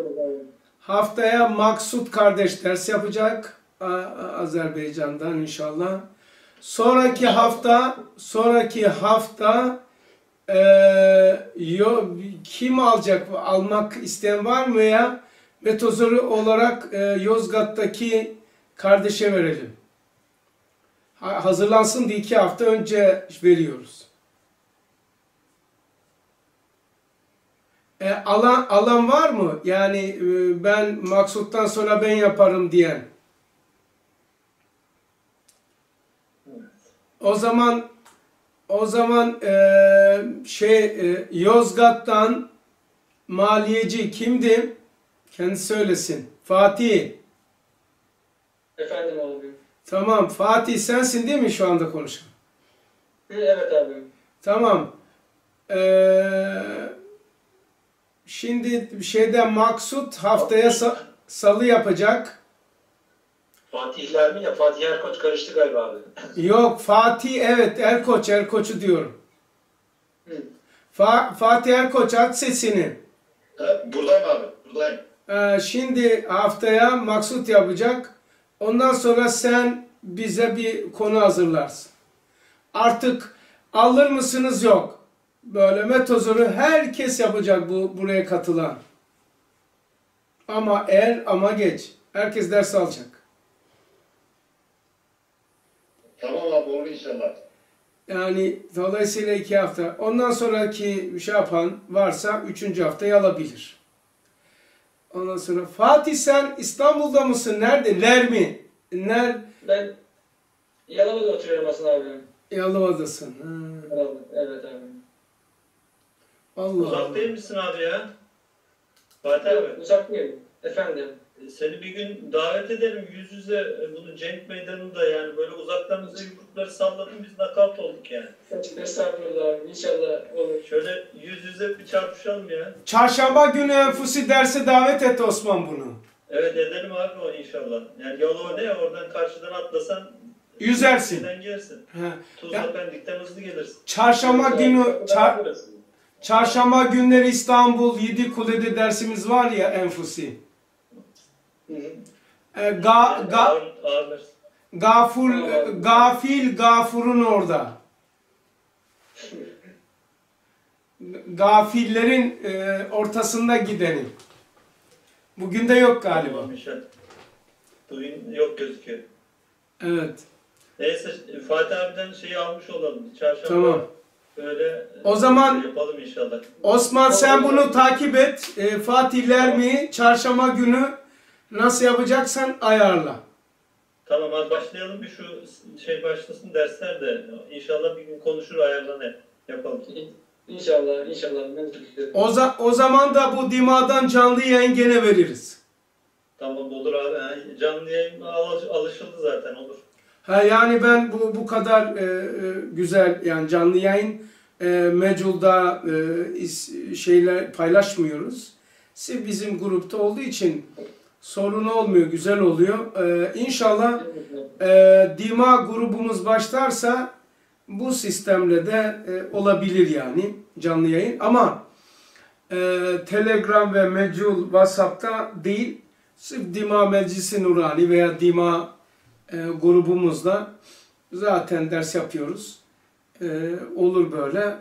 Haftaya Maksut kardeş ders yapacak Azerbaycan'dan inşallah. Sonraki hafta, sonraki hafta e, yo, kim alacak? Almak isteyen var mı ya? Metozörü olarak e, Yozgat'taki kardeşe verelim. Ha, hazırlansın diye iki hafta önce veriyoruz. E, alan, alan var mı? Yani e, ben Maksut'tan sonra ben yaparım diyen. Evet. O zaman o zaman e, şey e, Yozgat'tan maliyeci kimdi? Kendisi söylesin. Fatih. Efendim abi. Tamam. Fatih sensin değil mi şu anda konuşan? Evet abi. Tamam. Ee, şimdi şeyde maksut haftaya sa salı yapacak. Fatihler mi ya? Fatih Erkoç karıştı galiba abi. Yok Fatih evet Erkoç. Erkoç'u diyorum. Hı. Fa Fatih Erkoç aç sesini. Ha, buradayım abi. Buradayım. Ee, şimdi haftaya maksut yapacak. Ondan sonra sen bize bir konu hazırlarsın. Artık alır mısınız yok. Böyle metozunu herkes yapacak bu buraya katılan. Ama er ama geç. Herkes ders alacak. Tamam abi olur inşallah. Yani dolayısıyla iki hafta. Ondan sonraki şey yapan varsa üçüncü haftayı alabilir. Ondan sonra Fatih sen İstanbul'da mısın? Nerede? Ler mi? Ler... Ben Yalova'da oturuyorum aslında abi. Yalova'dasın. Ha. Evet abi. Allah uzak değil misin abi ya? Fatih abi. Uzak değilim. Efendim. Seni bir gün davet edelim yüz yüze bunu Cenk Meydanı'nda yani böyle uzaktan bize yumrukları salladın biz nakavt olduk yani. Estağfurullah abi inşallah olur. Şöyle yüz yüze bir çarpışalım ya. Çarşamba günü enfusi derse davet et Osman bunu. Evet edelim abi o inşallah. Yani Yalova ne ya oradan karşıdan atlasan yüzersin. Gelirsin. Tuzla Pendik'ten hızlı gelirsin. Çarşamba günü çar çarşamba günleri İstanbul Yedikule'de dersimiz var ya enfusi. E, ga, ga, gafur, gafil gafurun orada gafillerin e, ortasında gideni bugün de yok galiba bugün yok gözüküyor evet neyse Fatih abiden şeyi almış olalım çarşamba tamam. Böyle o zaman yapalım inşallah Osman sen bunu takip et e, Fatihler mi çarşamba günü nasıl yapacaksan ayarla. Tamam hadi başlayalım bir şu şey başlasın dersler de inşallah bir gün konuşur ayarlanır yapalım. İnşallah inşallah. O, za o zaman da bu Dima'dan canlı yayın gene veririz. Tamam olur abi yani canlı yayın al alışıldı zaten olur. Ha yani ben bu bu kadar e, güzel yani canlı yayın e, Mecul'da e, şeyler paylaşmıyoruz. Siz bizim grupta olduğu için. Sorun olmuyor, güzel oluyor. Ee, inşallah e, Dima grubumuz başlarsa bu sistemle de e, olabilir yani canlı yayın. Ama e, Telegram ve Mecul WhatsApp'ta değil, sırf Dima Meclisi Nurani veya Dima e, grubumuzla zaten ders yapıyoruz. E, olur böyle.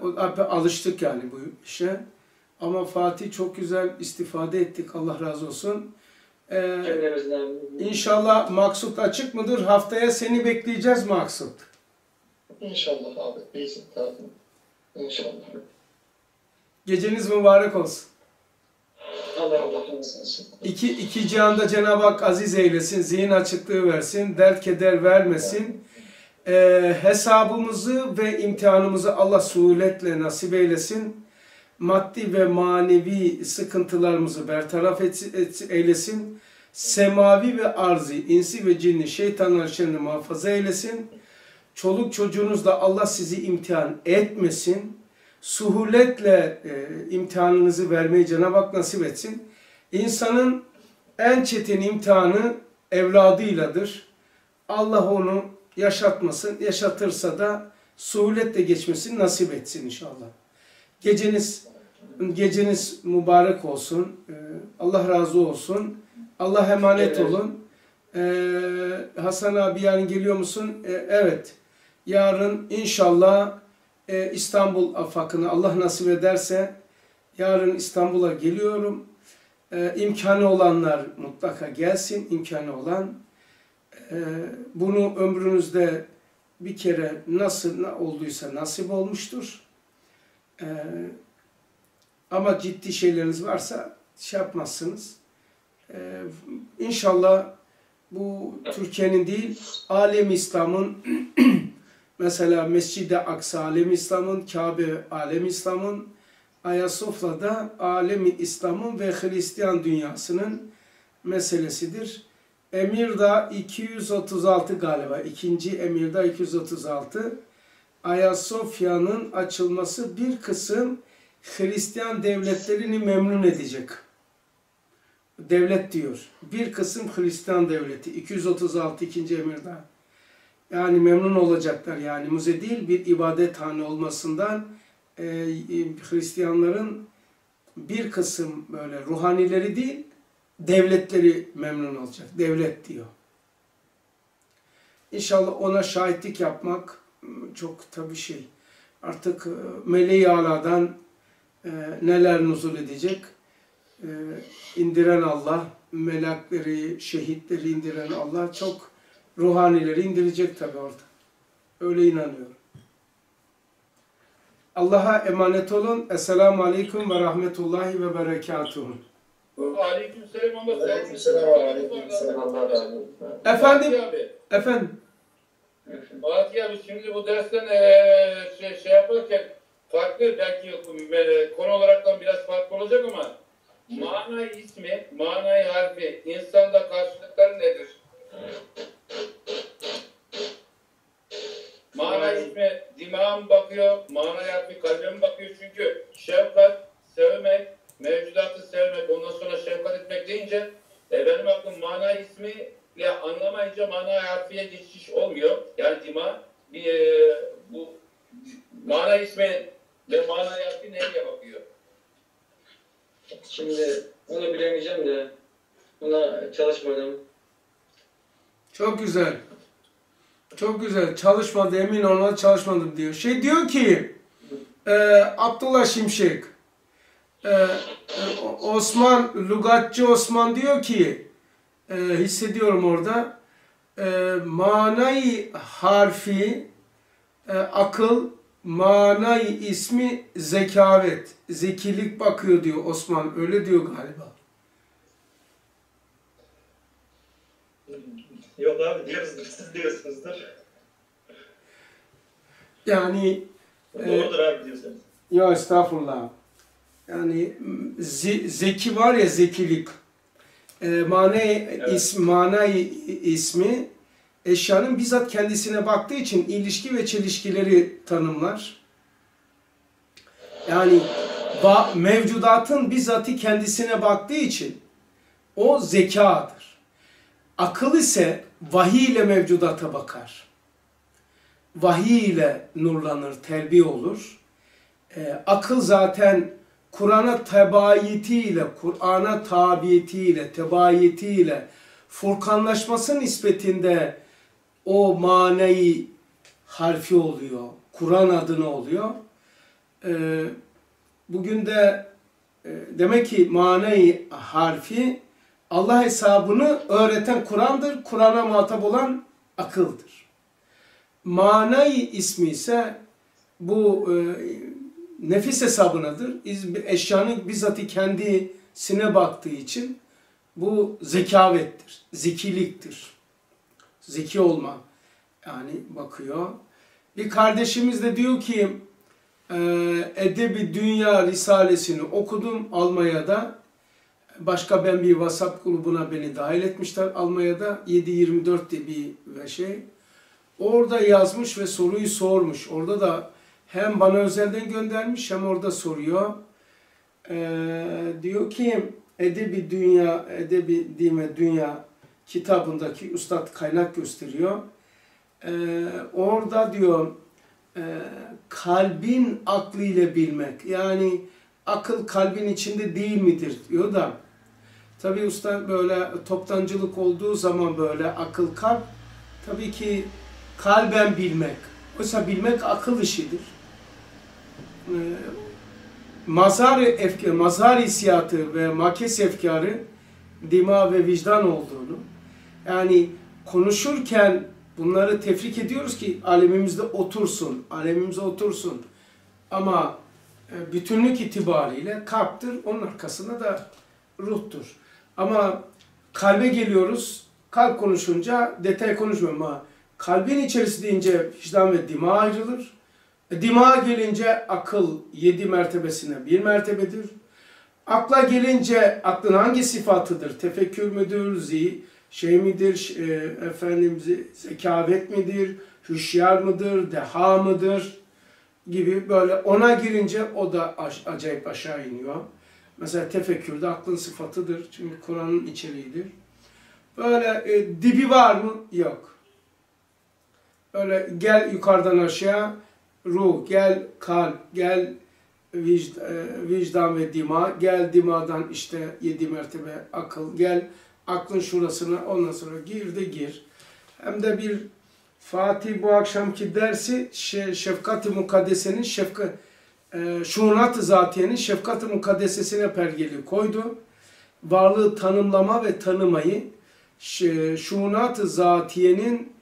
Alıştık yani bu işe. Ama Fatih çok güzel istifade ettik. Allah razı olsun. Ee, inşallah maksut açık mıdır? Haftaya seni bekleyeceğiz maksut. İnşallah abi. Bizim tarzım. İnşallah. Geceniz mübarek olsun. Allah Allah'ın olsun. İki, iki cihanda Cenab-ı Hak aziz eylesin. Zihin açıklığı versin. Dert keder vermesin. Ee, hesabımızı ve imtihanımızı Allah suhuletle nasip eylesin. Maddi ve manevi sıkıntılarımızı bertaraf eylesin. Semavi ve arzi, insi ve cinni, şeytanlar şerrinden muhafaza eylesin. Çoluk çocuğunuzla Allah sizi imtihan etmesin. Suhuletle e, imtihanınızı vermeyi Cenab-ı Hak nasip etsin. İnsanın en çetin imtihanı evladıyladır. Allah onu yaşatmasın, yaşatırsa da suhuletle geçmesini nasip etsin inşallah. Geceniz geceniz mübarek olsun. Allah razı olsun. Allah emanet evet. olun. Ee, Hasan abi yarın geliyor musun? Ee, evet. Yarın inşallah e, İstanbul afakını Allah nasip ederse yarın İstanbul'a geliyorum. Ee, imkanı olanlar mutlaka gelsin. İmkanı olan. Ee, bunu ömrünüzde bir kere nasıl olduysa nasip olmuştur. Ee, ama ciddi şeyleriniz varsa şey yapmazsınız. Ee, inşallah bu Türkiye'nin değil, alem-i İslam'ın mesela Mescid-i Aksa alem-i İslam'ın, Kabe alem-i İslam'ın, Ayasofya'da alem-i İslam'ın ve Hristiyan dünyasının meselesidir. Emirdağ iki yüz otuz altı galiba. ikinci Emirdağ iki yüz otuz altı. Ayasofya'nın açılması bir kısım Hristiyan devletlerini memnun edecek. Devlet diyor. Bir kısım Hristiyan devleti. iki yüz otuz altı ikinci Emirdağ. Yani memnun olacaklar. Yani müze değil bir ibadethane olmasından e, Hristiyanların bir kısım böyle ruhanileri değil devletleri memnun olacak. Devlet diyor. İnşallah ona şahitlik yapmak çok tabii şey. Artık meleği aladan e, neler nuzul edecek? E, indiren Allah, melekleri, şehitleri indiren Allah çok ruhanileri indirecek tabii orada. Öyle inanıyorum. Allah'a emanet olun. Esselamu Aleyküm ve Rahmetullahi ve Berekatuhu. Aleykümselam. Aleykümselam. Aleykümselam. Efendim? Efendim? Fatih abi, şimdi bu dersten ee, şey, şey yaparken farklı belki konu olarak da biraz farklı olacak ama manayı ismi, manayı harfi insanda karşılıkları nedir? Manayı ismi dimağa mı bakıyor, manayı harfi kalbe mi bakıyor? Çünkü şefkat, sevmek, mevcudatı sevmek, ondan sonra şefkat etmek deyince e, benim aklım manayı ismi ya anlamayınca mana harfiye geçiş olmuyor. Yani dima bir, e, bu mana ismi ve mana harfi nereye bakıyor? Şimdi bunu bilemeyeceğim de buna çalışmadım. Çok güzel. Çok güzel. Çalışmadı, emin olmalı çalışmadım diyor. Şey diyor ki e, Abdullah Şimşek e, Osman, lügatçı Osman diyor ki E, hissediyorum orada e, manayı harfi e, akıl, manayı ismi zekavet, zekilik bakıyor diyor Osman, öyle diyor galiba. Yok abi, diyorsunuz, siz diyorsunuzdur. Yani e, doğrudur abi diyorsunuz. Yok estağfurullah. Yani ze, zeki var ya, zekilik. E, manay, evet. is, manay ismi eşyanın bizzat kendisine baktığı için ilişki ve çelişkileri tanımlar. Yani ba, mevcudatın bizzati kendisine baktığı için o zekadır. Akıl ise vahiy ile mevcudata bakar. Vahiy ile nurlanır, terbiye olur. E, akıl zaten Kur'an'a tebayitiyle, Kur'an'a tabiyetiyle, tebayitiyle, furkanlaşması nispetinde o manayı harfi oluyor. Kur'an adına oluyor. Ee, bugün de e, demek ki manayı harfi Allah hesabını öğreten Kur'an'dır. Kur'an'a muhatap olan akıldır. Manayı ismi ise bu e, nefis hesabınadır. Eşyanın bizzati kendisine baktığı için bu zekavettir. Zekiliktir. Zeki olma. Yani bakıyor. Bir kardeşimiz de diyor ki Edeb-i Dünya Risalesini okudum Almanya'da. Başka ben bir WhatsApp grubuna beni dahil etmişler Almanya'da. yedi yirmi dört diye bir şey. Orada yazmış ve soruyu sormuş. Orada da hem bana özelden göndermiş hem orada soruyor. Ee, diyor ki Edeb-i Dünya, Edeb-i Dünya kitabındaki üstad kaynak gösteriyor. Ee, orada diyor e, kalbin aklıyla bilmek. Yani akıl kalbin içinde değil midir diyor da. Tabii üstad böyle toptancılık olduğu zaman böyle akıl kalp. Tabii ki kalben bilmek. Oysa bilmek akıl işidir. E, mazhar-ı efkâr, mazhar-ı hissiyatı ve makes efkarı dima ve vicdan olduğunu, yani konuşurken bunları tefrik ediyoruz ki alemimizde otursun, alemimize otursun ama e, bütünlük itibariyle kalptir, onun arkasında da ruhtur. Ama kalbe geliyoruz, kalp konuşunca detay konuşmuyorum ama kalbin içerisi deyince vicdan ve dima ayrılır. Dimağa gelince akıl yedi mertebesine bir mertebedir. Akla gelince aklın hangi sıfatıdır? Tefekkür müdür, şey midir, e, efendim zekavet midir, hüşyar mıdır, deha mıdır gibi, böyle ona girince o da acayip aşağı iniyor. Mesela tefekkürde aklın sıfatıdır. Çünkü Kur'an'ın içeriğidir. Böyle e, dibi var mı? Yok. Böyle gel yukarıdan aşağı ruh, gel kalp, gel vicd, e, vicdan ve dima, gel dimadan işte yedi mertebe akıl, gel aklın şurasına, ondan sonra gir de gir. Hem de bir Fatih bu akşamki dersi şey, Şefkat-ı Mukaddese'nin şefka, e, Şuunat-ı Zatiye'nin Şefkat-ı Mukaddesesine pergeli koydu. Varlığı tanımlama ve tanımayı, Şuunat-ı Zatiye'nin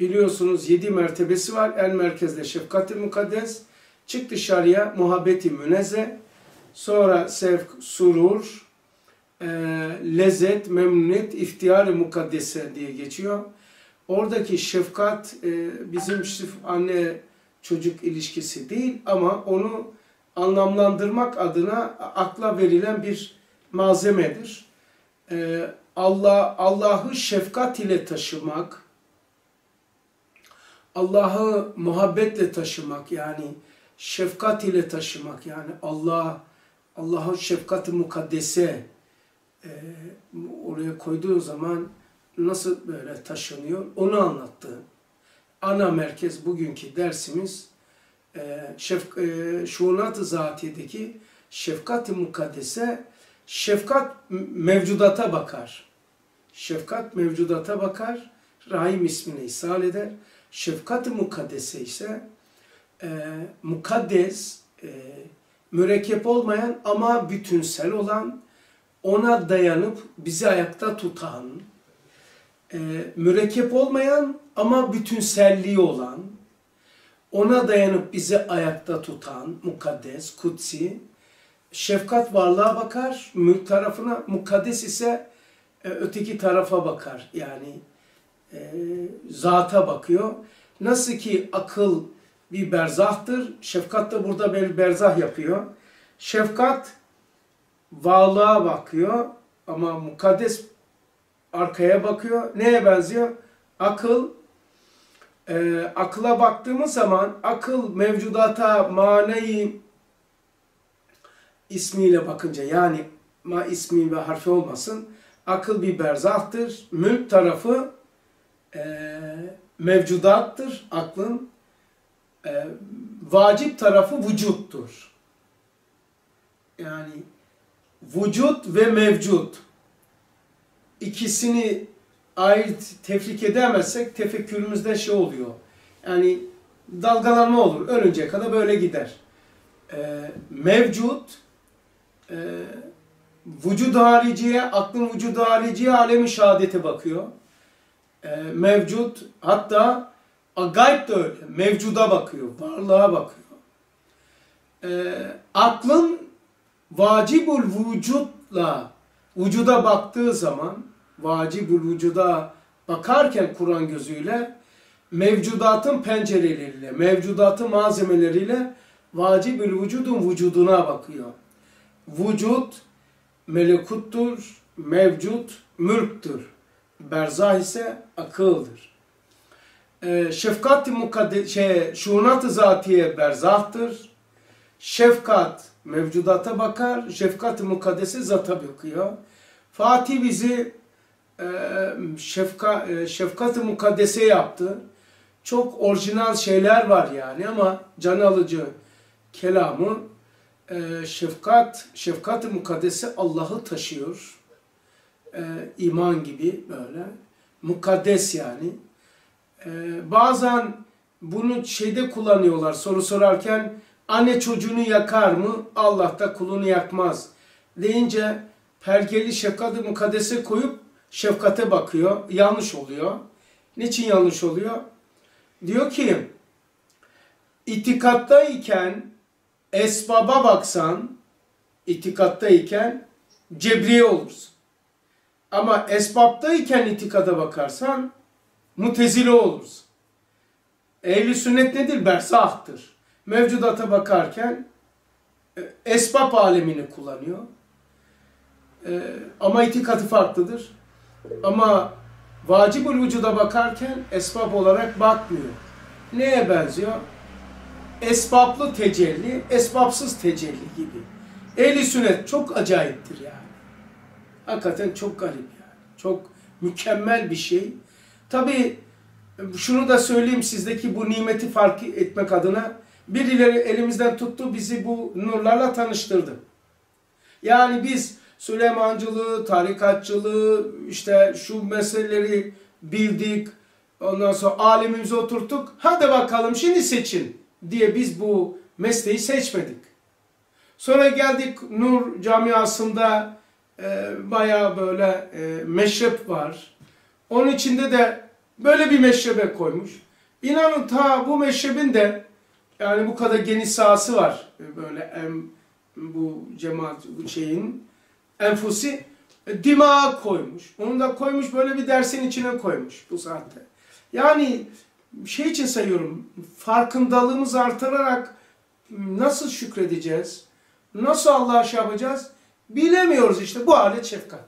biliyorsunuz yedi mertebesi var. En merkezde Şefkat-ı Mukaddes, çık dışarıya Muhabbet-i Münezze, sonra sevk, surur, e, lezzet, memnuniyet, ihtiyar-ı mukaddese diye geçiyor. Oradaki şefkat bizim sırf anne çocuk ilişkisi değil ama onu anlamlandırmak adına akla verilen bir malzemedir. Allah Allah'ı şefkat ile taşımak, Allah'ı muhabbetle taşımak, yani şefkat ile taşımak, yani Allah Allah'ın şefkat-ı mukaddese oraya koyduğun zaman nasıl böyle taşınıyor, onu anlattı. Ana merkez bugünkü dersimiz e, şef, e, Şuunat-ı Zatiye'deki Şefkat-ı Mukaddese. Şefkat mevcudata bakar. Şefkat mevcudata bakar, Rahim ismine ishal eder. Şefkat-ı Mukaddese ise e, mukaddes, e, mürekkep olmayan ama bütünsel olan, ona dayanıp bizi ayakta tutan, E, mürekkep olmayan ama bütünselliği olan, ona dayanıp bizi ayakta tutan, mukaddes, kutsi. Şefkat varlığa bakar, mülk tarafına, mukaddes ise e, öteki tarafa bakar. Yani e, zata bakıyor. Nasıl ki akıl bir berzahtır, şefkat da burada bir berzah yapıyor. Şefkat varlığa bakıyor ama mukaddes arkaya bakıyor. Neye benziyor? Akıl. E, akıla baktığımız zaman akıl mevcudata manayı ismiyle bakınca, yani ma ismi ve harfi olmasın, akıl bir berzahtır. Mülk tarafı e, mevcudattır. Aklın e, vacip tarafı vücuttur. Yani vücut ve mevcut. İkisini ayırt, tefrik edemezsek tefekkürümüzde şey oluyor. Yani dalgalanma olur. Ölünceye kadar böyle gider. Ee, mevcut, e, vücudu hariciye, aklın vücudu hariciye alemi şehadete bakıyor. Ee, mevcut, hatta gayb de öyle. Mevcuda bakıyor, varlığa bakıyor. Ee, aklın vacibul vücutla vücuda baktığı zaman, vacibül vücuda bakarken Kur'an gözüyle, mevcudatın pencereleriyle, mevcudatın malzemeleriyle vacibül vücudun vücuduna bakıyor. Vücut melekuttur, mevcut mülktür. Berzah ise akıldır. Ee, şefkat-i mukaddes, şey, şuunat-ı zatiye berzahtır. Şefkat mevcudata bakar, şefkat-i mukaddesi zata bakıyor. Fatih bizi Şefka, şefkat-ı mukaddese yaptı. Çok orijinal şeyler var yani ama can alıcı kelamı şefkat, şefkat-ı mukaddese Allah'ı taşıyor. İman gibi böyle. Mukaddes yani. Bazen bunu şeyde kullanıyorlar soru sorarken, anne çocuğunu yakar mı? Allah da kulunu yakmaz deyince pergeli şefkat-ı mukaddese koyup şefkate bakıyor. Yanlış oluyor. Niçin yanlış oluyor? Diyor ki, itikattayken esbaba baksan, itikattayken cebriye olursun. Ama esbaptayken itikada bakarsan mutezile olursun. Ehl-i sünnet nedir? Berzahtır. Mevcudata bakarken esbab alemini kullanıyor. Ama itikadı farklıdır. Ama Vacibül vücuda bakarken esbab olarak bakmıyor. Neye benziyor? Esbaplı tecelli, esbapsız tecelli gibi. Ehl-i sünnet çok acayiptir yani. Hakikaten çok garip yani. Çok mükemmel bir şey. Tabii şunu da söyleyeyim, sizdeki bu nimeti fark etmek adına birileri elimizden tuttu, bizi bu nurlarla tanıştırdı. Yani biz Süleymancılığı, tarikatçılığı, işte şu meseleleri bildik, ondan sonra alimimize oturttuk, hadi bakalım şimdi seçin diye biz bu mesleği seçmedik. Sonra geldik Nur camiasında e, bayağı böyle e, meşrep var. Onun içinde de böyle bir meşrebe koymuş. İnanın ta bu meşrebin de yani bu kadar geniş sahası var. Böyle em, bu cemaat bu şeyin enfusi e, dimağa koymuş. Onu da koymuş böyle bir dersin içine koymuş bu saatte. Yani şey için sayıyorum, farkındalığımız artırarak nasıl şükredeceğiz, nasıl Allah'a şey yapacağız bilemiyoruz işte. Bu alet şefkat.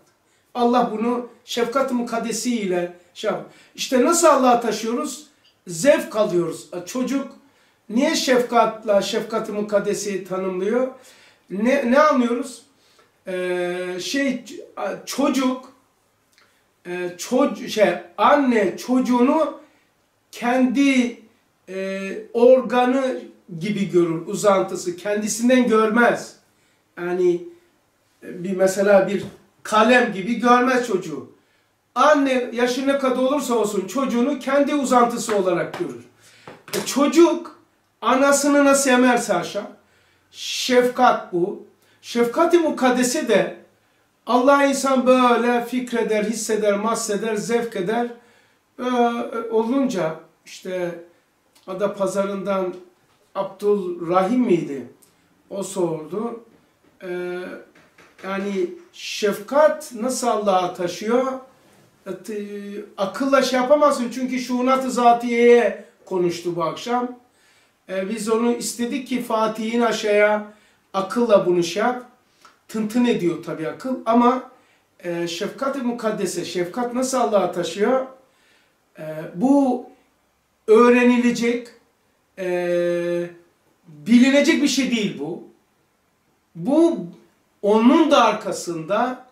Allah bunu şefkat-ı mukaddesiyle şey yap. İşte nasıl Allah'a taşıyoruz? Zevk alıyoruz. Çocuk niye şefkatla şefkat-ı mukaddesi tanımlıyor? Ne, ne anlıyoruz? Ee, şey çocuk ço- şey anne çocuğunu kendi e, organı gibi görür, uzantısı. Kendisinden görmez. Yani bir mesela bir kalem gibi görmez çocuğu. Anne yaşı ne kadar olursa olsun çocuğunu kendi uzantısı olarak görür. E, çocuk anasını nasıl emerse aşağı. Şefkat bu. Şefkat-i mukaddesi de Allah insan böyle fikreder, hisseder, mahseder, zevk eder. Ee, olunca işte Adapazarı'ndan Abdülrahim miydi? O sordu. Ee, yani şefkat nasıl Allah'a taşıyor? Akılla şey yapamazsın çünkü şuunat-ı zatiyeye konuştu bu akşam. Ee, biz onu istedik ki Fatih'in aşağıya akılla bunu şey yap. Tıntın ediyor tabii akıl ama e, şefkat-i mukaddese, şefkat nasıl Allah'a taşıyor? Ee, bu öğrenilecek, e, bilinecek bir şey değil bu. Bu onun da arkasında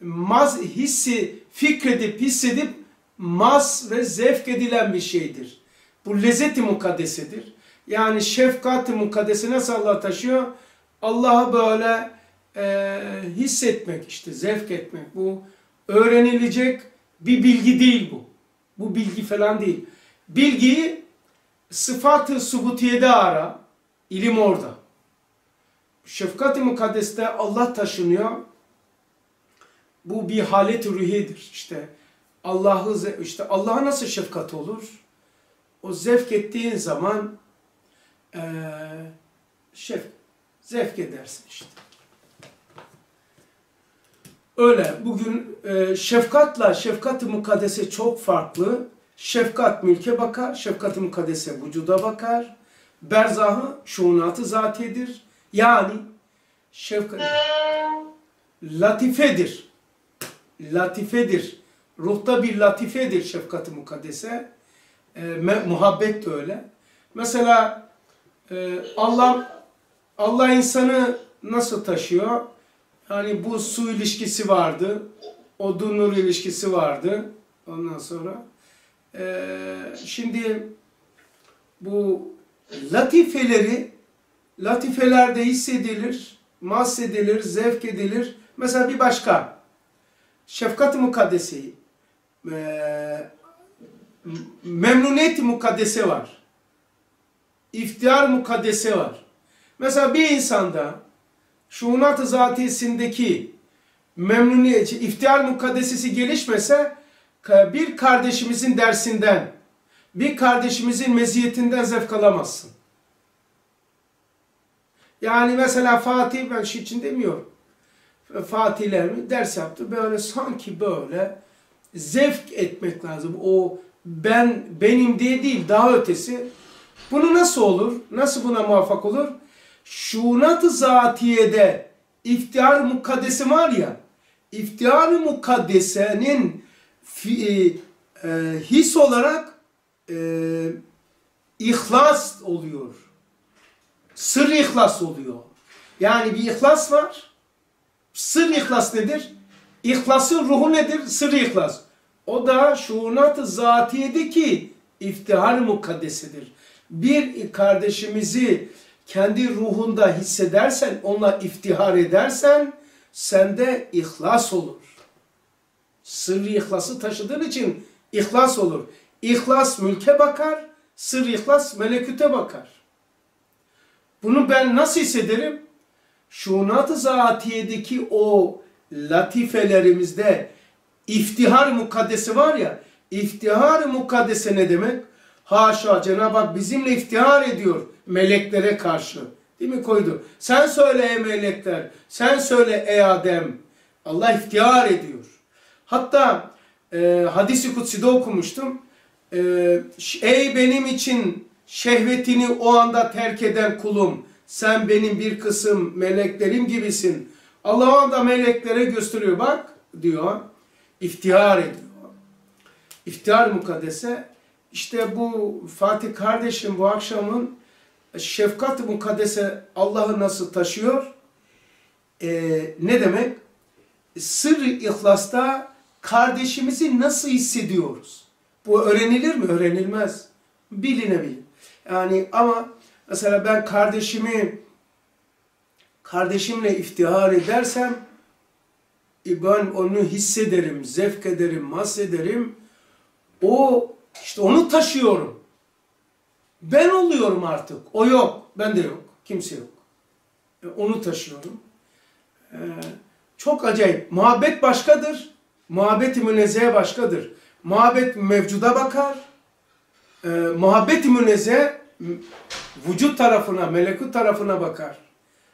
maz hissi fikredip hissedip maz ve zevk edilen bir şeydir. Bu lezzet-i mukaddesedir. Yani şefkat-i mukaddesi nasıl Allah'a taşıyor? Allah'ı böyle e, hissetmek işte, zevk etmek. Bu öğrenilecek bir bilgi değil bu. Bu bilgi falan değil. Bilgiyi sıfat-ı subutiyede ara, ilim orada. Şefkat-i mukaddeste Allah taşınıyor. Bu bir halet-i ruhidir. İşte Allah'ı işte Allah'a nasıl şefkat olur? O zevk ettiğin zaman ee, şef, zevk edersin işte. Öyle. Bugün e, şefkatla şefkat-ı mukaddese çok farklı. Şefkat mülke bakar, şefkat-ı mukaddese vücuda bakar. Berzahı şuunat-ı zatiyedir. Yani şefkat latifedir. Latifedir. Ruhta bir latifedir şefkat-ı mukaddese. E, muhabbet de öyle. Mesela e, Allah Allah insanı nasıl taşıyor? Yani bu su ilişkisi vardı, odun nur ilişkisi vardı. Ondan sonra ee, şimdi bu latifeleri, latifelerde hissedilir, mahsedilir, zevk edilir. Mesela bir başka şefkat-i mukaddesi, ee, memnuniyet-i mukaddesi var, iftihar mukaddesi var. Mesela bir insanda şuunat-ı zatiyesindeki memnuniyet, iftihar mukaddesesi gelişmese bir kardeşimizin dersinden, bir kardeşimizin meziyetinden zevk alamazsın. Yani mesela Fatih, ben şey için demiyorum, Fatihler mi ders yaptı, böyle sanki böyle zevk etmek lazım. O ben, benim diye değil, daha ötesi. Bunu nasıl olur, nasıl buna muvaffak olur? Şuunat-ı zatiyede iftihar-ı mukaddesi var ya, iftihar-ı mukaddesenin e, his olarak e, ihlas oluyor. Sır ihlas oluyor. Yani bir ihlas var. Sır ihlas nedir? İhlasın ruhu nedir? Sır ihlas. O da şuunat-ı zatiyedeki iftihar-ı mukaddesidir. Bir kardeşimizi kendi ruhunda hissedersen, onunla iftihar edersen, sende ihlas olur. Sırrı ihlası taşıdığın için ihlas olur. İhlas mülke bakar, sırrı ihlas meleküte bakar. Bunu ben nasıl hissederim? Şuunat-ı zatiyedeki o latifelerimizde iftihar mukaddesi var ya, iftihar mukaddesi ne demek? Haşa, Cenab-ı Hak bizimle iftihar ediyor meleklere karşı. Değil mi koydu? Sen söyle ey melekler, sen söyle ey Adem. Allah iftihar ediyor. Hatta e, hadis-i kutsi'de okumuştum. E, ey benim için şehvetini o anda terk eden kulum, sen benim bir kısım meleklerim gibisin. Allah o anda meleklere gösteriyor. Bak diyor, iftihar ediyor. İftihar mukaddese. İşte bu Fatih kardeşim bu akşamın şefkat-ı mukaddese Allah'ı nasıl taşıyor? E, ne demek? Sırr-ı ihlasta kardeşimizi nasıl hissediyoruz? Bu öğrenilir mi? Öğrenilmez. Bilinebilir. Yani ama mesela ben kardeşimi kardeşimle iftihar edersem ben onu hissederim, zevk ederim, mas ederim. O işte onu taşıyorum. Ben oluyorum artık. O yok. Ben de yok. Kimse yok. Onu taşıyorum. Ee, çok acayip. Muhabbet başkadır. Muhabbet-i münezzeh başkadır. Muhabbet mevcuda bakar. Ee, muhabbet-i münezzeh vücut tarafına, melekut tarafına bakar.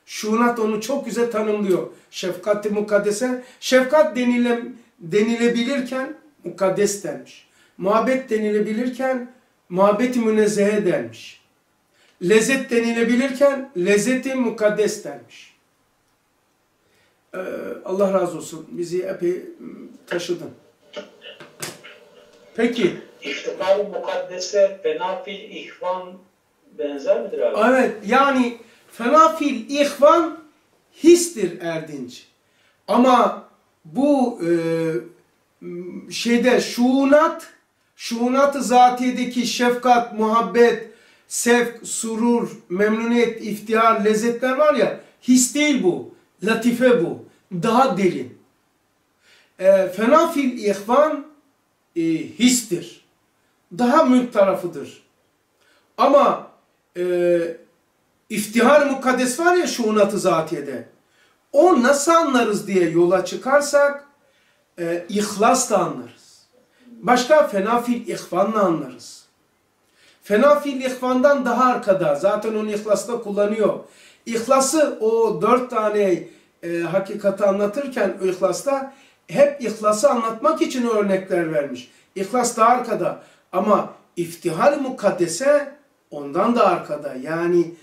Şunat onu çok güzel tanımlıyor. Şefkat-i mukaddese. Şefkat denile, denilebilirken mukaddes denmiş. Muhabbet denilebilirken muhabbet-i münezzeh denmiş. Lezzet denilebilirken lezzet-i mukaddes denmiş. Ee, Allah razı olsun. Bizi epey taşıdın. Peki. İftikar-ı mukaddese fenafil ihvan benzer midir abi? Evet. Yani fenafil ihvan histir Erdinç. Ama bu e, şeyde şuunat şuunat-ı zatiyedeki şefkat, muhabbet, sevk, surur, memnuniyet, iftihar, lezzetler var ya, his değil bu, latife bu, daha derin. E, fenafil ihvan e, histir, daha mülk tarafıdır. Ama e, iftihar mukaddes var ya şuunat-ı zatiyede, o nasıl anlarız diye yola çıkarsak e, ihlas da anlarız. Başka fenafil ihvanla anlarız. Fenafil ihvandan daha arkada. Zaten onu ihlasta kullanıyor. İhlası o dört tane e, hakikati anlatırken ihlasta hep ihlası anlatmak için örnekler vermiş. İhlas daha arkada. Ama iftihar-ı mukaddese ondan da arkada. Yani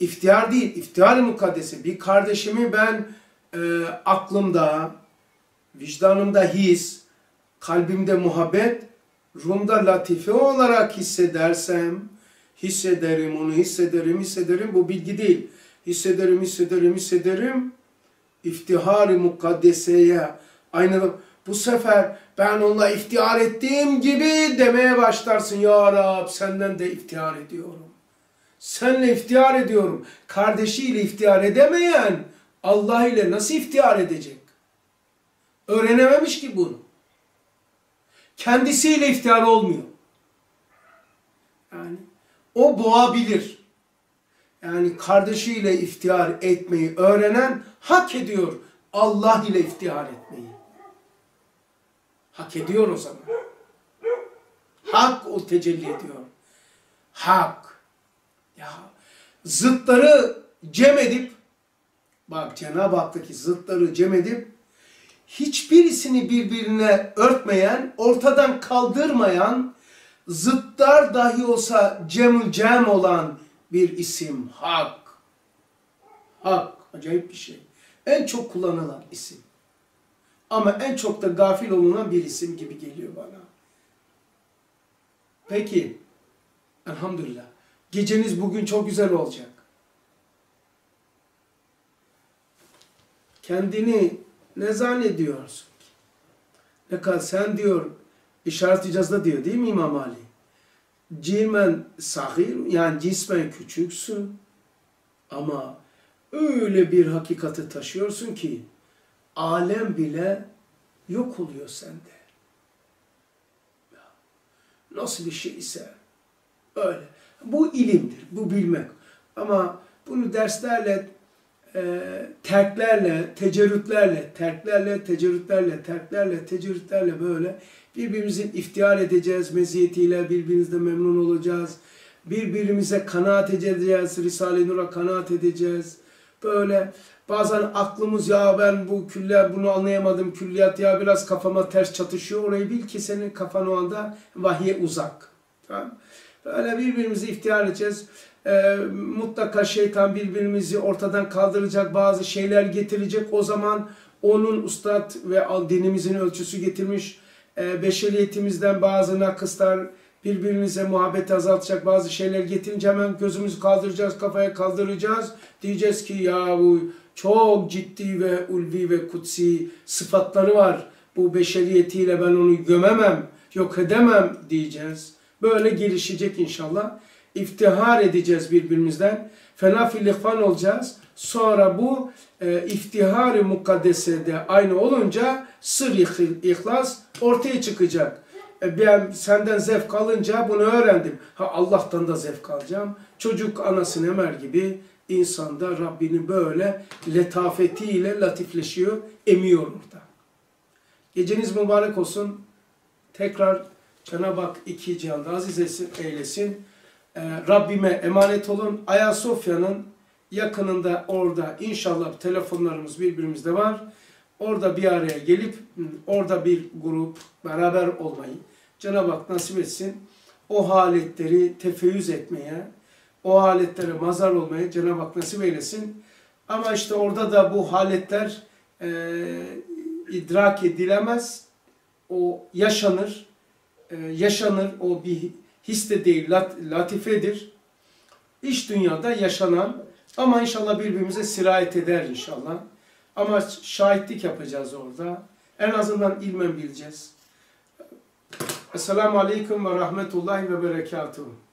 iftihar değil, iftihar-ı mukaddese. Bir kardeşimi ben e, aklımda, vicdanımda his, kalbimde muhabbet, ruhumda latife olarak hissedersem, hissederim, onu hissederim, hissederim. Bu bilgi değil. Hissederim, hissederim, hissederim. İftihar-ı mukaddeseye. Aynı bu sefer ben onunla iftihar ettiğim gibi demeye başlarsın. Ya Rab, senden de iftihar ediyorum. Seninle iftihar ediyorum. Kardeşiyle iftihar edemeyen Allah ile nasıl iftihar edecek? Öğrenememiş ki bunu. Kendisiyle iftihar olmuyor. Yani o boğabilir. Yani kardeşiyle iftihar etmeyi öğrenen hak ediyor Allah ile iftihar etmeyi. Hak ediyor o zaman. Hak o tecelli ediyor. Hak. Ya zıtları cem edip bak Cenab-ı Hak'taki zıtları cem edip hiçbirisini birbirine örtmeyen, ortadan kaldırmayan, zıtlar dahi olsa cemül cem olan bir isim. Hak. Hak. Acayip bir şey. En çok kullanılan isim. Ama en çok da gafil olunan bir isim gibi geliyor bana. Peki, elhamdülillah, geceniz bugün çok güzel olacak. Kendini ne zannediyorsun ki? Ne kadar sen diyor, İşarat-ül İcaz'da diyor değil mi İmam Ali? Cilmen sahir, yani cismen küçüksün ama öyle bir hakikati taşıyorsun ki alem bile yok oluyor sende. Nasıl bir şey ise öyle. Bu ilimdir, bu bilmek. Ama bunu derslerle, e, terklerle, tecerrütlerle, terklerle, tecerrütlerle, terklerle, tecerrütlerle böyle birbirimizin iftihar edeceğiz meziyetiyle, birbirimizden memnun olacağız. Birbirimize kanaat edeceğiz, Risale-i Nur'a kanaat edeceğiz. Böyle bazen aklımız ya ben bu külle bunu anlayamadım, külliyat ya biraz kafama ters çatışıyor. Orayı bil ki senin kafan o anda vahye uzak. Tamam. Böyle birbirimizi iftihar edeceğiz. Ee, mutlaka şeytan birbirimizi ortadan kaldıracak, bazı şeyler getirecek. O zaman onun ustad ve dinimizin ölçüsü getirmiş ee, beşeriyetimizden bazı nakıslar, birbirimize muhabbeti azaltacak bazı şeyler getirince hemen gözümüzü kaldıracağız, kafaya kaldıracağız. Diyeceğiz ki ya bu çok ciddi ve ulvi ve kutsi sıfatları var. Bu beşeriyetiyle ben onu gömemem, yok edemem diyeceğiz. Böyle gelişecek inşallah. İftihar edeceğiz birbirimizden. Fena fil ihvan olacağız. Sonra bu e, iftihar-ı mukaddesede aynı olunca sır-ı ihlas ortaya çıkacak. Ben senden zevk alınca bunu öğrendim. Ha Allah'tan da zevk alacağım. Çocuk anasını emer gibi insanda Rabbini böyle letafetiyle latifleşiyor, emiyor orada. Geceniz mübarek olsun. Tekrar Cenab-ı Hak iki cihanda aziz eylesin. Ee, Rabbime emanet olun. Ayasofya'nın yakınında orada inşallah telefonlarımız birbirimizde var. Orada bir araya gelip, orada bir grup beraber olmayı Cenab-ı Hak nasip etsin. O haletleri tefeyyüz etmeye, o haletlere mazar olmaya Cenab-ı Hak nasip eylesin. Ama işte orada da bu haletler e, idrak edilemez. O yaşanır, e, yaşanır. O bir his de değil, lat, latifedir. İş dünyada yaşanan ama inşallah birbirimize sirayet eder inşallah. Ama şahitlik yapacağız orada. En azından ilmen bileceğiz. Esselamu Aleyküm ve Rahmetullahi ve Berekatuhu.